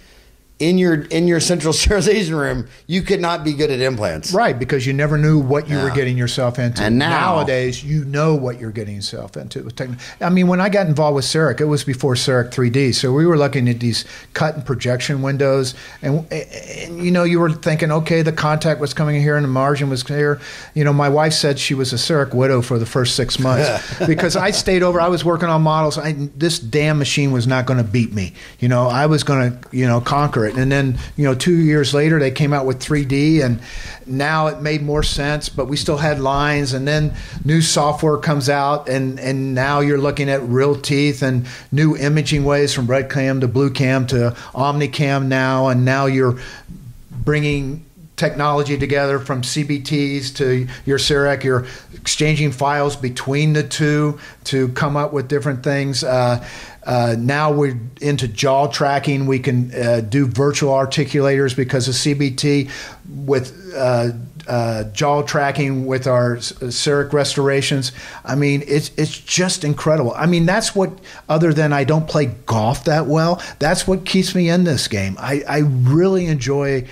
in your central sterilization room, you could not be good at implants. Right, because you never knew what you were getting yourself into. And nowadays, you know what you're getting yourself into. I mean, when I got involved with CEREC, it was before CEREC 3D. So we were looking at these cut and projection windows. And you know, you were thinking, okay, the contact was coming in here and the margin was here. You know, my wife said she was a CEREC widow for the first 6 months because I stayed over. I was working on models. This damn machine was not going to beat me. You know, I was going to, you know, conquer it. And then, you know, 2 years later, they came out with 3D, and now it made more sense, but we still had lines. And then new software comes out, and now you're looking at real teeth and new imaging ways from red cam to blue cam to omnicam now. And now you're bringing technology together from CBTs to your CEREC. You're exchanging files between the two to come up with different things. Now we're into jaw tracking. We can do virtual articulators because of CBT with jaw tracking with our CEREC restorations. I mean, it's just incredible. I mean, that's what, other than I don't play golf that well, that's what keeps me in this game. I really enjoy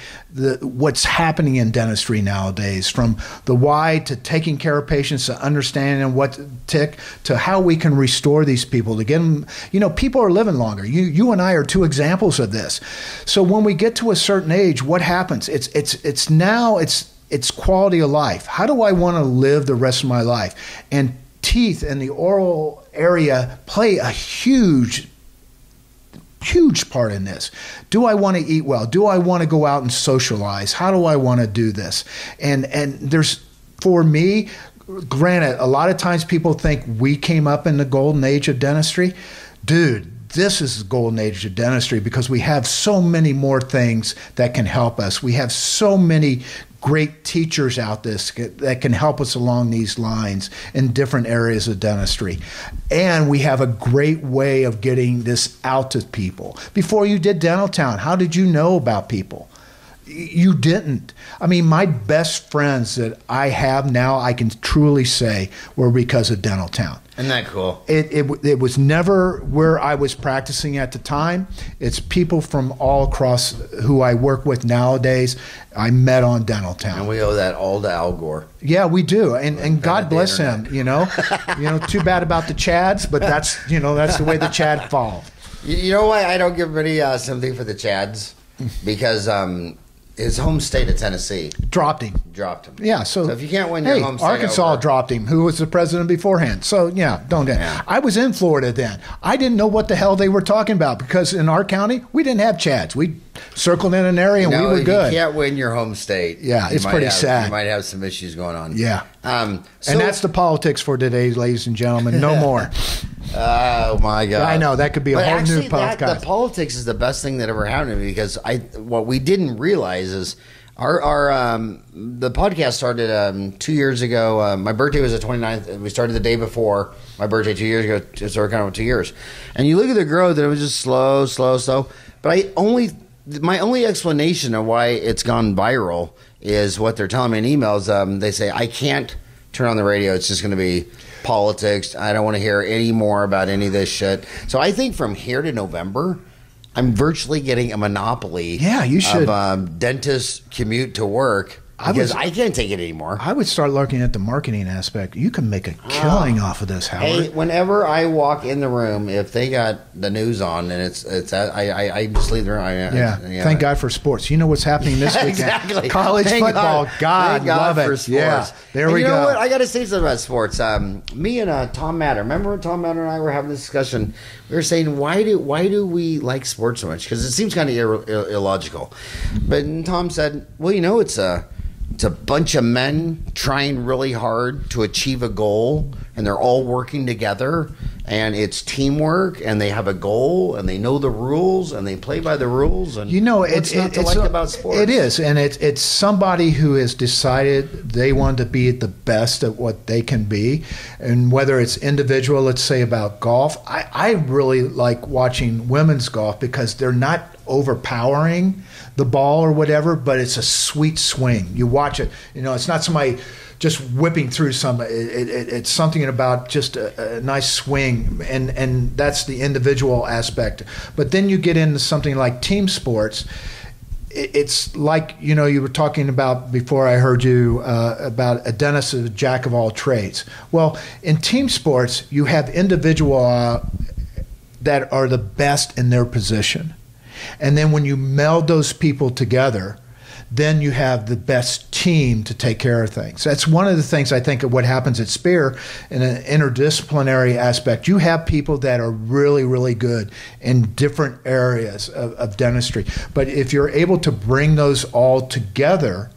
what's happening in dentistry nowadays, from the why to taking care of patients to understanding what tick to how we can restore these people to get them. You know, people are living longer. You and I are two examples of this. So when we get to a certain age, what happens? It's quality of life. How do I want to live the rest of my life? And teeth and the oral area play a huge part in this. Do I want to eat well? Do I want to go out and socialize? How do I want to do this? And there's, for me, granted, a lot of times people think we came up in the golden age of dentistry. Dude, this is the golden age of dentistry because we have so many more things that can help us. We have so many great teachers out there that can help us along these lines in different areas of dentistry. And we have a great way of getting this out to people. Before you did Dentaltown, how did you know about people? You didn't. I mean, my best friends that I have now, I can truly say, were because of Dentaltown. Isn't that cool? It was never where I was practicing at the time. It's people from all across who I work with nowadays. I met on Dentaltown. And we owe that all to Al Gore. Yeah, we do. And God bless him, you know. You know, too bad about the Chads, but that's the way the Chad fall. You know why I don't give any something for the Chads? Because his home state of Tennessee dropped him. Yeah, so if you can't win your home state, Arkansas dropped him, who was the president beforehand. So yeah, don't. Yeah. I was in Florida then. I didn't know what the hell they were talking about because in our county we didn't have Chads. We circled in an area and we were good. You can't win your home state. Yeah, it's pretty sad. You might have some issues going on. Yeah, and that's the politics for today, ladies and gentlemen. No more. Oh my God! I know that could be a whole new podcast. The politics is the best thing that ever happened to me because what we didn't realize is the podcast started 2 years ago. My birthday was the 29th. We started the day before my birthday 2 years ago. So we're kind of 2 years, and you look at the growth, and it was just slow. But my only explanation of why it's gone viral is what they're telling me in emails. They say I can't turn on the radio. It's just going to be politics. I don't want to hear any more about any of this shit. So I think from here to November, I'm virtually getting a monopoly. Yeah, you should. Of dentists commute to work because I can't take it anymore. I would start looking at the marketing aspect. You can make a killing off of this, Howard. Hey, whenever I walk in the room, if they got the news on and I just leave the room. Yeah. Thank God for sports. You know what's happening this weekend? Exactly. College football. God love it. Sports. Yeah. There and we go. You know what? I got to say something about sports. Me and Tom Matter. Remember when Tom Matter and I were having this discussion? We were saying, why do we like sports so much? Because it seems kind of illogical. But Tom said, well, you know, it's a bunch of men trying really hard to achieve a goal, and they're all working together, and it's teamwork, and they have a goal, and they know the rules, and they play by the rules. And you know, it's not about sports. It is, and it's somebody who has decided they want to be the best at what they can be, and whether it's individual, let's say about golf. I really like watching women's golf because they're not overpowering the ball or whatever, but it's a sweet swing. You watch it, you know, it's not somebody just whipping through somebody. It's something about just a nice swing, and that's the individual aspect. But then you get into something like team sports. It's like, you know, you were talking about before I heard you about a dentist is a jack of all trades. Well, in team sports, you have individual that are the best in their position. And then when you meld those people together, then you have the best team to take care of things. That's one of the things I think of what happens at Spear in an interdisciplinary aspect. You have people that are really, really good in different areas of dentistry. But if you're able to bring those all together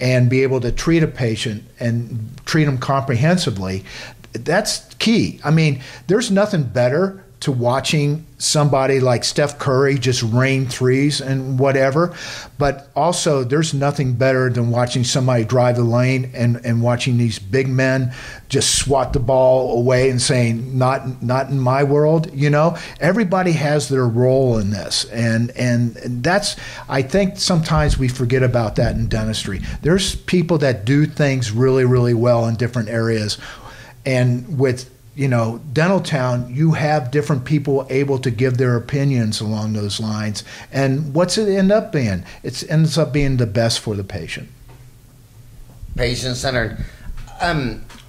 and be able to treat a patient and treat them comprehensively, that's key. I mean, there's nothing better to watching somebody like Steph Curry just rain threes and whatever. But also there's nothing better than watching somebody drive the lane and watching these big men just swat the ball away and saying, not in my world, you know. Everybody has their role in this. And that's, I think sometimes we forget about that in dentistry. There's people that do things really, really well in different areas. And with, you know, Dentaltown, you have different people able to give their opinions along those lines. And what's it end up being? It ends up being the best for the patient. Patient-centered.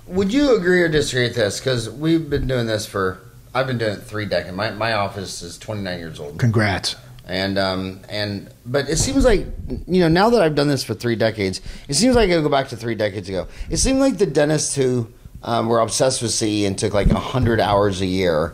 Would you agree or disagree with this? Because we've been doing this for, I've been doing it 3 decades. My office is 29 years old. Congrats. But it seems like, you know, now that I've done this for 3 decades, it seems like I go back to 3 decades ago. It seemed like the dentists who were obsessed with CE and took like 100 hours a year.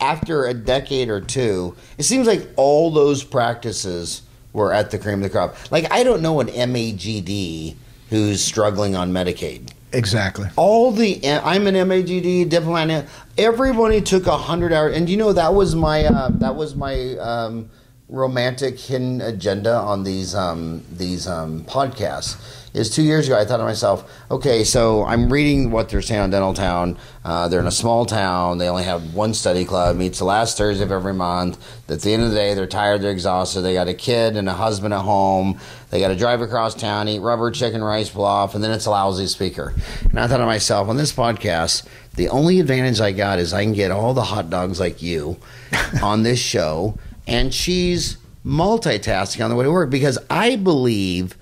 After a decade or two, it seems like all those practices were at the cream of the crop. Like, I don't know an MAGD who's struggling on Medicaid. Exactly. I'm an MAGD, diplomat. Everybody took 100 hours, and you know, that was my romantic hidden agenda on these podcasts. Is 2 years ago I thought to myself, okay, so I'm reading what they're saying on Dentaltown. They're in a small town. They only have one study club. Meets the last Thursday of every month. At the end of the day, they're tired. They're exhausted. They got a kid and a husband at home. They got to drive across town, eat rubber chicken, rice pilaf, and then it's a lousy speaker. And I thought to myself, on this podcast, the only advantage I got is I can get all the hot dogs like you on this show, and she's multitasking on the way to work, because I believe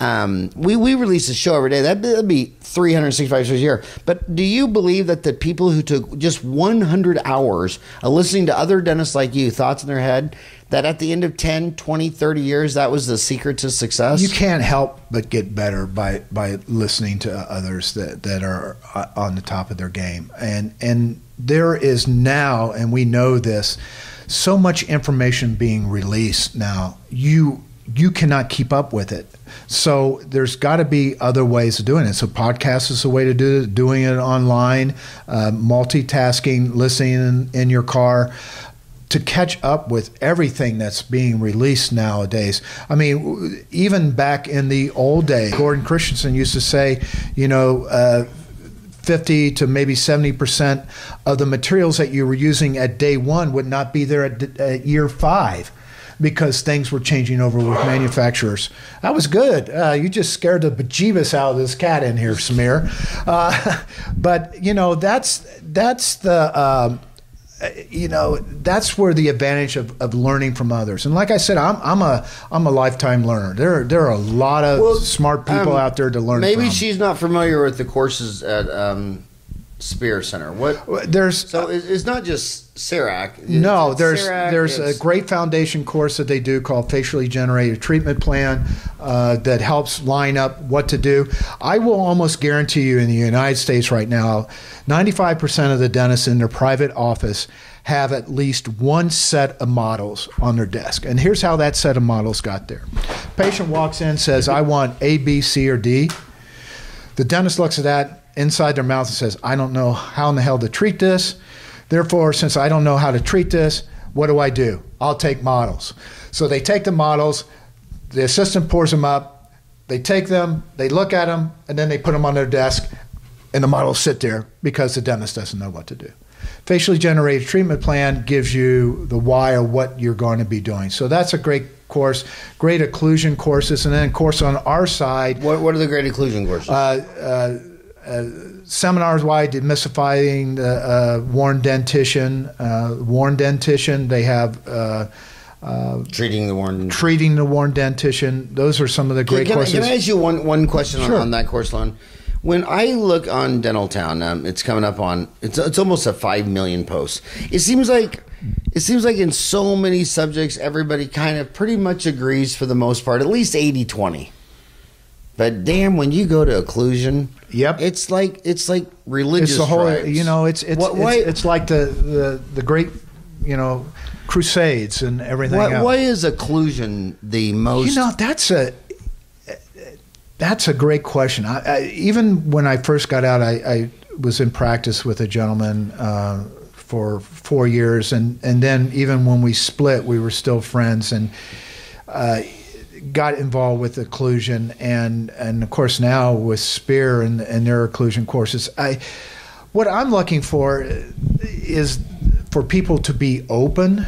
we release a show every day. That'd be 365 shows a year. But do you believe that the people who took just 100 hours of listening to other dentists like you, thoughts in their head, that at the end of 10, 20, 30 years, that was the secret to success? You can't help but get better by listening to others that are on the top of their game. And there is now, and we know this, so much information being released now. You cannot keep up with it. So there's got to be other ways of doing it. So podcast is a way to do it, doing it online, multitasking, listening in your car, to catch up with everything that's being released nowadays. I mean, even back in the old day, Gordon Christensen used to say, you know, 50 to maybe 70% of the materials that you were using at day one would not be there at year 5. Because things were changing over with manufacturers. That was good. You just scared the bejeebus out of this cat in here, Samir. But you know, that's where the advantage of learning from others. And like I said, I'm a lifetime learner. There are a lot of smart people out there to learn. Maybe from. She's not familiar with the courses at Spear Center. It's not just CEREC. No, there's a great foundation course that they do called Facially Generated Treatment Plan that helps line up what to do. I will almost guarantee you in the United States right now, 95% of the dentists in their private office have at least one set of models on their desk. And here's how that set of models got there. Patient walks in, says, I want A, B, C, or D. The dentist looks at that inside their mouth and says, I don't know how in the hell to treat this. Therefore, since I don't know how to treat this, what do? I'll take models. So they take the models, the assistant pours them up, they take them, they look at them, and then they put them on their desk, and the models sit there because the dentist doesn't know what to do. Facially generated treatment plan gives you the why of what you're going to be doing. So that's a great course, great occlusion courses, and then of course on our side. What are the great occlusion courses? Seminars wide, demystifying the worn dentician. They have treating the worn dentician. Those are some of the great courses. Can I ask you one question on that course, Lon? When I look on Dentaltown, it's coming up on it's almost a 5 million posts. It seems like in so many subjects, everybody kind of pretty much agrees for the most part, at least 80-20. But damn, when you go to occlusion, it's like religious. It's the whole, it's like the great, crusades and everything. Why is occlusion the most? That's a great question. I even when I first got out, I was in practice with a gentleman for 4 years, and then even when we split, we were still friends, and. Got involved with occlusion and of course now with Spear and their occlusion courses. What I'm looking for is for people to be open,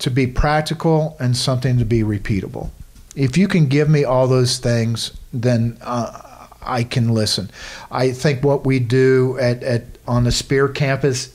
to be practical, and something to be repeatable. If you can give me all those things, then I can listen. I think what we do on the Spear campus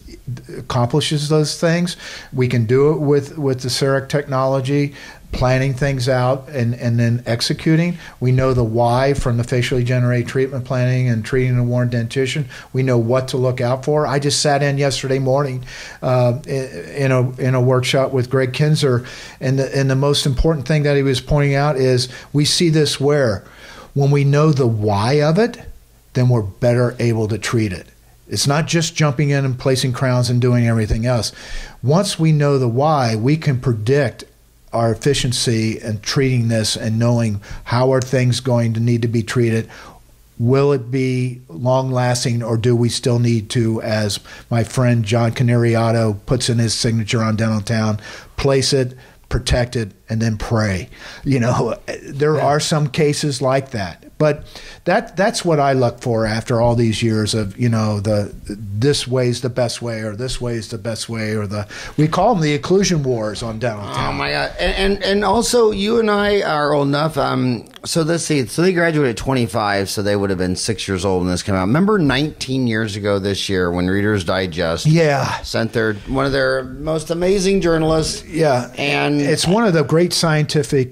accomplishes those things. We can do it with the CEREC technology, planning things out and then executing. We know the why from the facially generated treatment planning and treating a worn dentition. We know what to look out for. I just sat in yesterday morning in a workshop with Greg Kinzer, and the most important thing that he was pointing out is we see this where when we know the why of it, then we're better able to treat it. It's not just jumping in and placing crowns and doing everything else. Once we know the why, we can predict our efficiency in treating this and knowing how are things going to need to be treated. Will it be long-lasting, or do we still need to, as my friend John Kanka puts in his signature on Dentaltown, place it, protect it, and then pray? There are some cases like that. But that's what I look for after all these years of, this way's the best way, or this way's the best way, or we call them the occlusion wars on Dentaltown. Oh my God. And also you and I are old enough. So let's see. So they graduated at 25, so they would have been 6 years old when this came out. Remember 19 years ago this year when Reader's Digest sent one of their most amazing journalists. Yeah. And it's one of the great scientific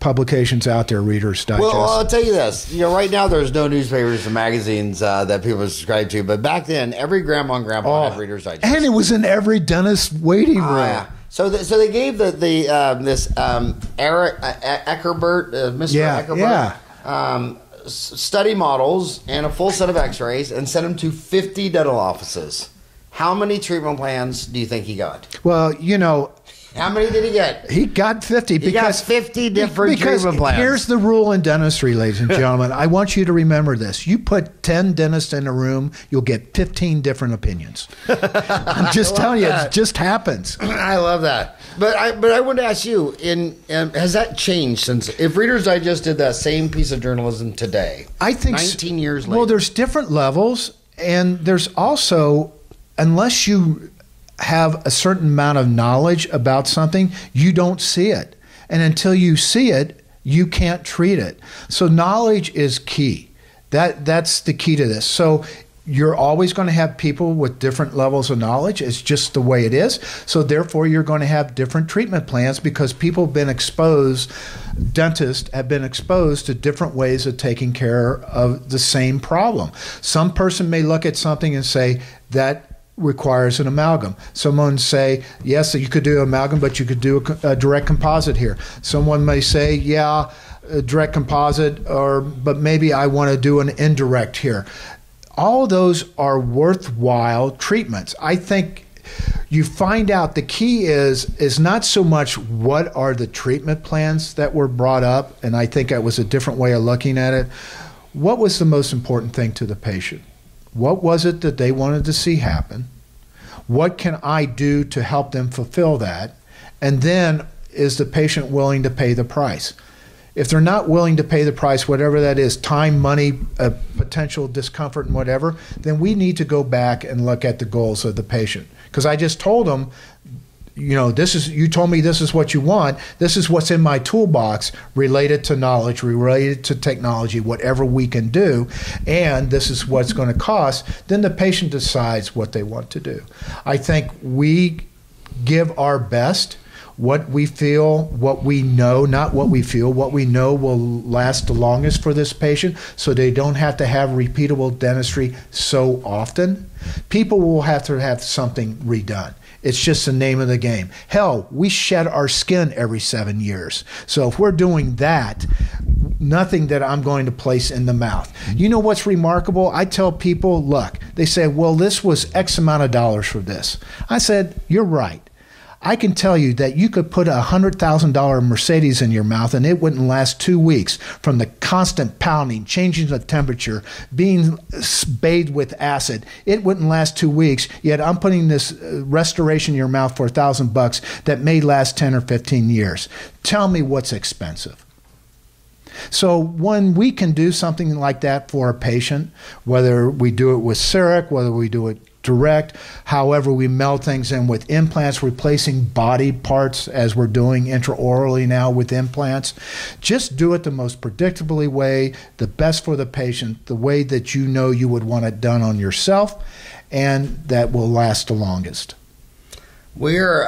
publications out there, Reader's Digest. Well, I'll tell you this. Right now there's no newspapers and magazines that people subscribe to, but back then every grandma and grandpa had Reader's Digest, and it was in every dentist waiting room. So they gave this Eric Eckerbert, Mr. Eckerbert, study models and a full set of X-rays and sent them to 50 dental offices. How many treatment plans do you think he got? Well, how many did he get? He got 50. He got 50 different treatment plans. Here's the rule in dentistry, ladies and gentlemen. I want you to remember this. You put 10 dentists in a room, you'll get 15 different opinions. I'm just telling you, it just happens. I love that. But I wanted to ask you, has that changed since, if Reader's Digest did that same piece of journalism today, I think 19 years later? Well, there's different levels, and there's also, unless you have a certain amount of knowledge about something, you don't see it. And until you see it, you can't treat it. So knowledge is key. That's the key to this. So you're always going to have people with different levels of knowledge. It's just the way it is. So therefore, you're going to have different treatment plans because people have been exposed, dentists have been exposed to different ways of taking care of the same problem. Some person may look at something and say, that requires an amalgam. Someone say, yes, you could do an amalgam, but you could do a direct composite here. Someone may say, yeah, a direct composite, but maybe I want to do an indirect here. All those are worthwhile treatments. I think you find out the key is not so much what are the treatment plans that were brought up, and I think that was a different way of looking at it. What was the most important thing to the patient? What was it that they wanted to see happen? What can I do to help them fulfill that? And then, is the patient willing to pay the price? If they're not willing to pay the price, whatever that is, time, money, potential discomfort and whatever, then we need to go back and look at the goals of the patient. Because I just told them, you know, this is, you told me this is what you want. This is what's in my toolbox related to knowledge, related to technology, whatever we can do, and this is what's going to cost. Then the patient decides what they want to do. I think we give our best, what we feel, what we know, not what we feel, what we know will last the longest for this patient, so they don't have to have repeatable dentistry so often. People will have to have something redone. It's just the name of the game. Hell, we shed our skin every 7 years. So if we're doing that, nothing that I'm going to place in the mouth. You know what's remarkable? I tell people, look, they say, well, this was X amount of dollars for this. I said, you're right. I can tell you that you could put a $100,000 Mercedes in your mouth and it wouldn't last 2 weeks from the constant pounding, changing the temperature, being bathed with acid. It wouldn't last 2 weeks, yet I'm putting this restoration in your mouth for $1,000 that may last 10 or 15 years. Tell me what's expensive. So when we can do something like that for a patient, whether we do it with CEREC, whether we do it direct, however we meld things in with implants, replacing body parts as we're doing intraorally now with implants. Just do it the most predictably way, the best for the patient, the way that you know you would want it done on yourself, and that will last the longest. We're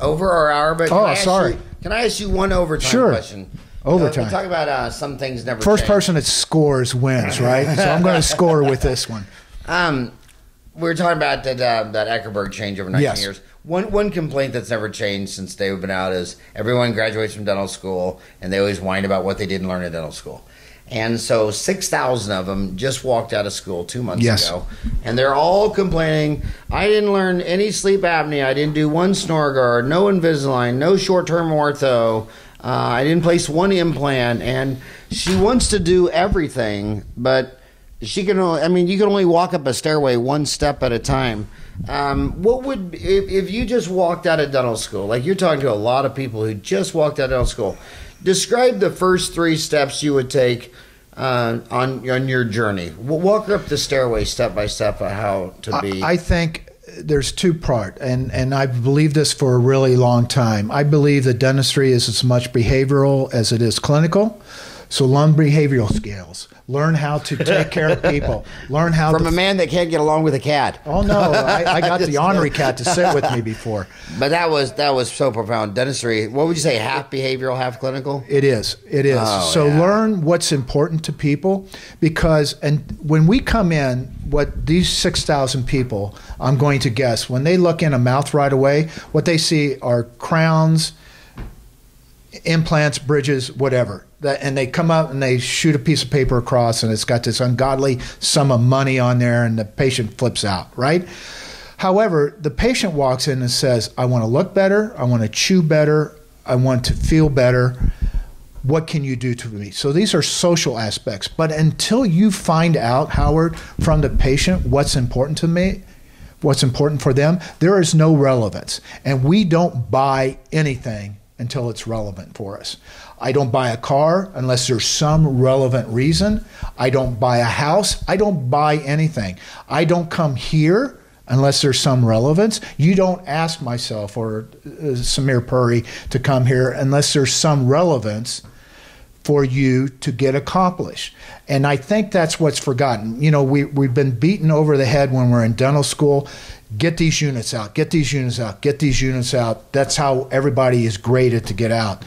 over our hour, but can I ask you one overtime question? Overtime. We talk about some things never change. First person that scores wins, right? So I'm going to score with this one. We were talking about that that Eckerberg change over 19 years. One complaint that's never changed since they've been out is everyone graduates from dental school and they always whine about what they didn't learn in dental school. And so 6,000 of them just walked out of school 2 months ago, and they're all complaining, I didn't learn any sleep apnea, I didn't do one snore guard, no Invisalign, no short-term ortho, I didn't place one implant, and she wants to do everything, but... she can only, I mean, you can only walk up a stairway one step at a time. What would, if you just walked out of dental school, like you're talking to a lot of people who just walked out of dental school, describe the first 3 steps you would take on your journey. Walk up the stairway step by step of how to be. I think there's two-part, and I believe this for a really long time. I believe that dentistry is as much behavioral as it is clinical. So learn behavioral skills. Learn how to take care of people. Learn how from to a man that can't get along with a cat. Oh no, I got the ornery cat to sit with me before. But that was so profound. Dentistry. What would you say? Half behavioral, half clinical. It is. It is. Oh, so learn what's important to people, because when we come in, what these 6,000 people, I'm going to guess, when they look in a mouth right away, what they see are crowns, implants, bridges, whatever. And they come out and they shoot a piece of paper across and it's got this ungodly sum of money on there and the patient flips out, right? However, the patient walks in and says, I want to look better, I want to chew better, I want to feel better. What can you do to me? So these are social aspects. But until you find out, Howard, from the patient what's important to me, what's important for them, there is no relevance. And we don't buy anything until it's relevant for us. I don't buy a car unless there's some relevant reason. I don't buy a house. I don't buy anything. I don't come here unless there's some relevance. You don't ask myself or Samir Puri to come here unless there's some relevance for you to get accomplished. And I think that's what's forgotten. You know, we've been beaten over the head when we're in dental school. Get these units out, get these units out, get these units out. That's how everybody is graded to get out.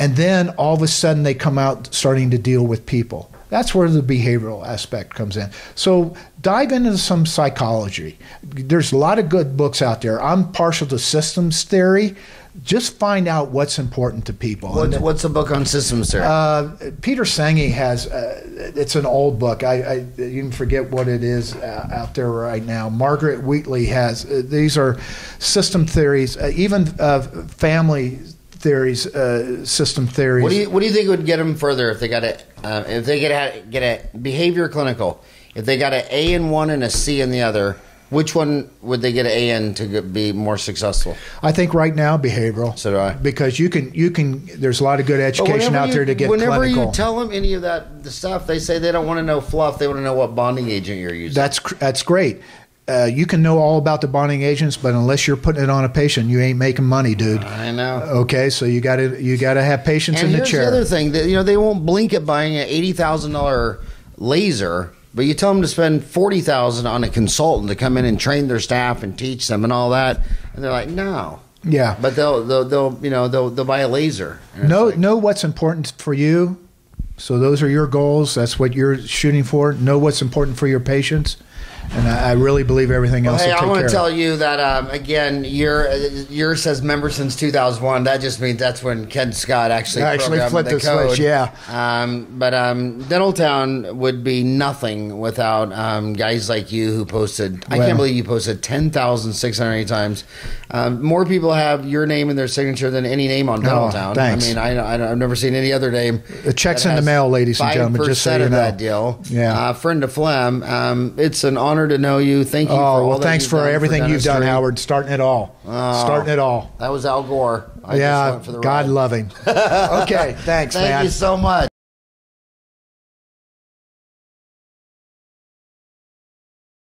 And then all of a sudden they come out starting to deal with people. That's where the behavioral aspect comes in. So dive into some psychology. There's a lot of good books out there. I'm partial to systems theory. Just find out what's important to people. What's the book on systems theory? Peter Senge has, it's an old book. I even forget what it is out there right now. Margaret Wheatley has, these are system theories, even family theories, system theories. What do you think would get them further if they got a if they get a behavior clinical, if they got an A in one and a C in the other? Which one would they get an A in to be more successful? I think right now behavioral. So do I. Because you can. There's a lot of good education out there to get clinical. Whenever you tell them any of that stuff, they say they don't want to know fluff. They want to know what bonding agent you're using. That's great. You can know all about the bonding agents, but unless you're putting it on a patient, you ain't making money, dude. I know. Okay, so you got to have patients in the chair. And here's the other thing that they won't blink at buying an $80,000 laser. But you tell them to spend $40,000 on a consultant to come in and train their staff and teach them and all that, and they're like, no. Yeah. But they'll buy a laser. Know what's important for you. So those are your goals. That's what you're shooting for. Know what's important for your patients, and I really believe everything else. Hey, I want to tell you that again. Your says member since 2001. That just means that's when Ken Scott actually flipped the switch. Yeah. But Dentaltown would be nothing without guys like you who posted. I can't believe you posted 10,608 times. More people have your name in their signature than any name on Dentaltown. Thanks. I mean, I've never seen any other name. The check's in the mail, ladies and gentlemen. 5% just so you know. That deal. Yeah. Friend of Flem. It's an honor to know you. Thank you. Thanks for everything you've done, Howard. Starting it all. That was Al Gore. I just went for the God love him. Okay, thanks, man. Thank you so much.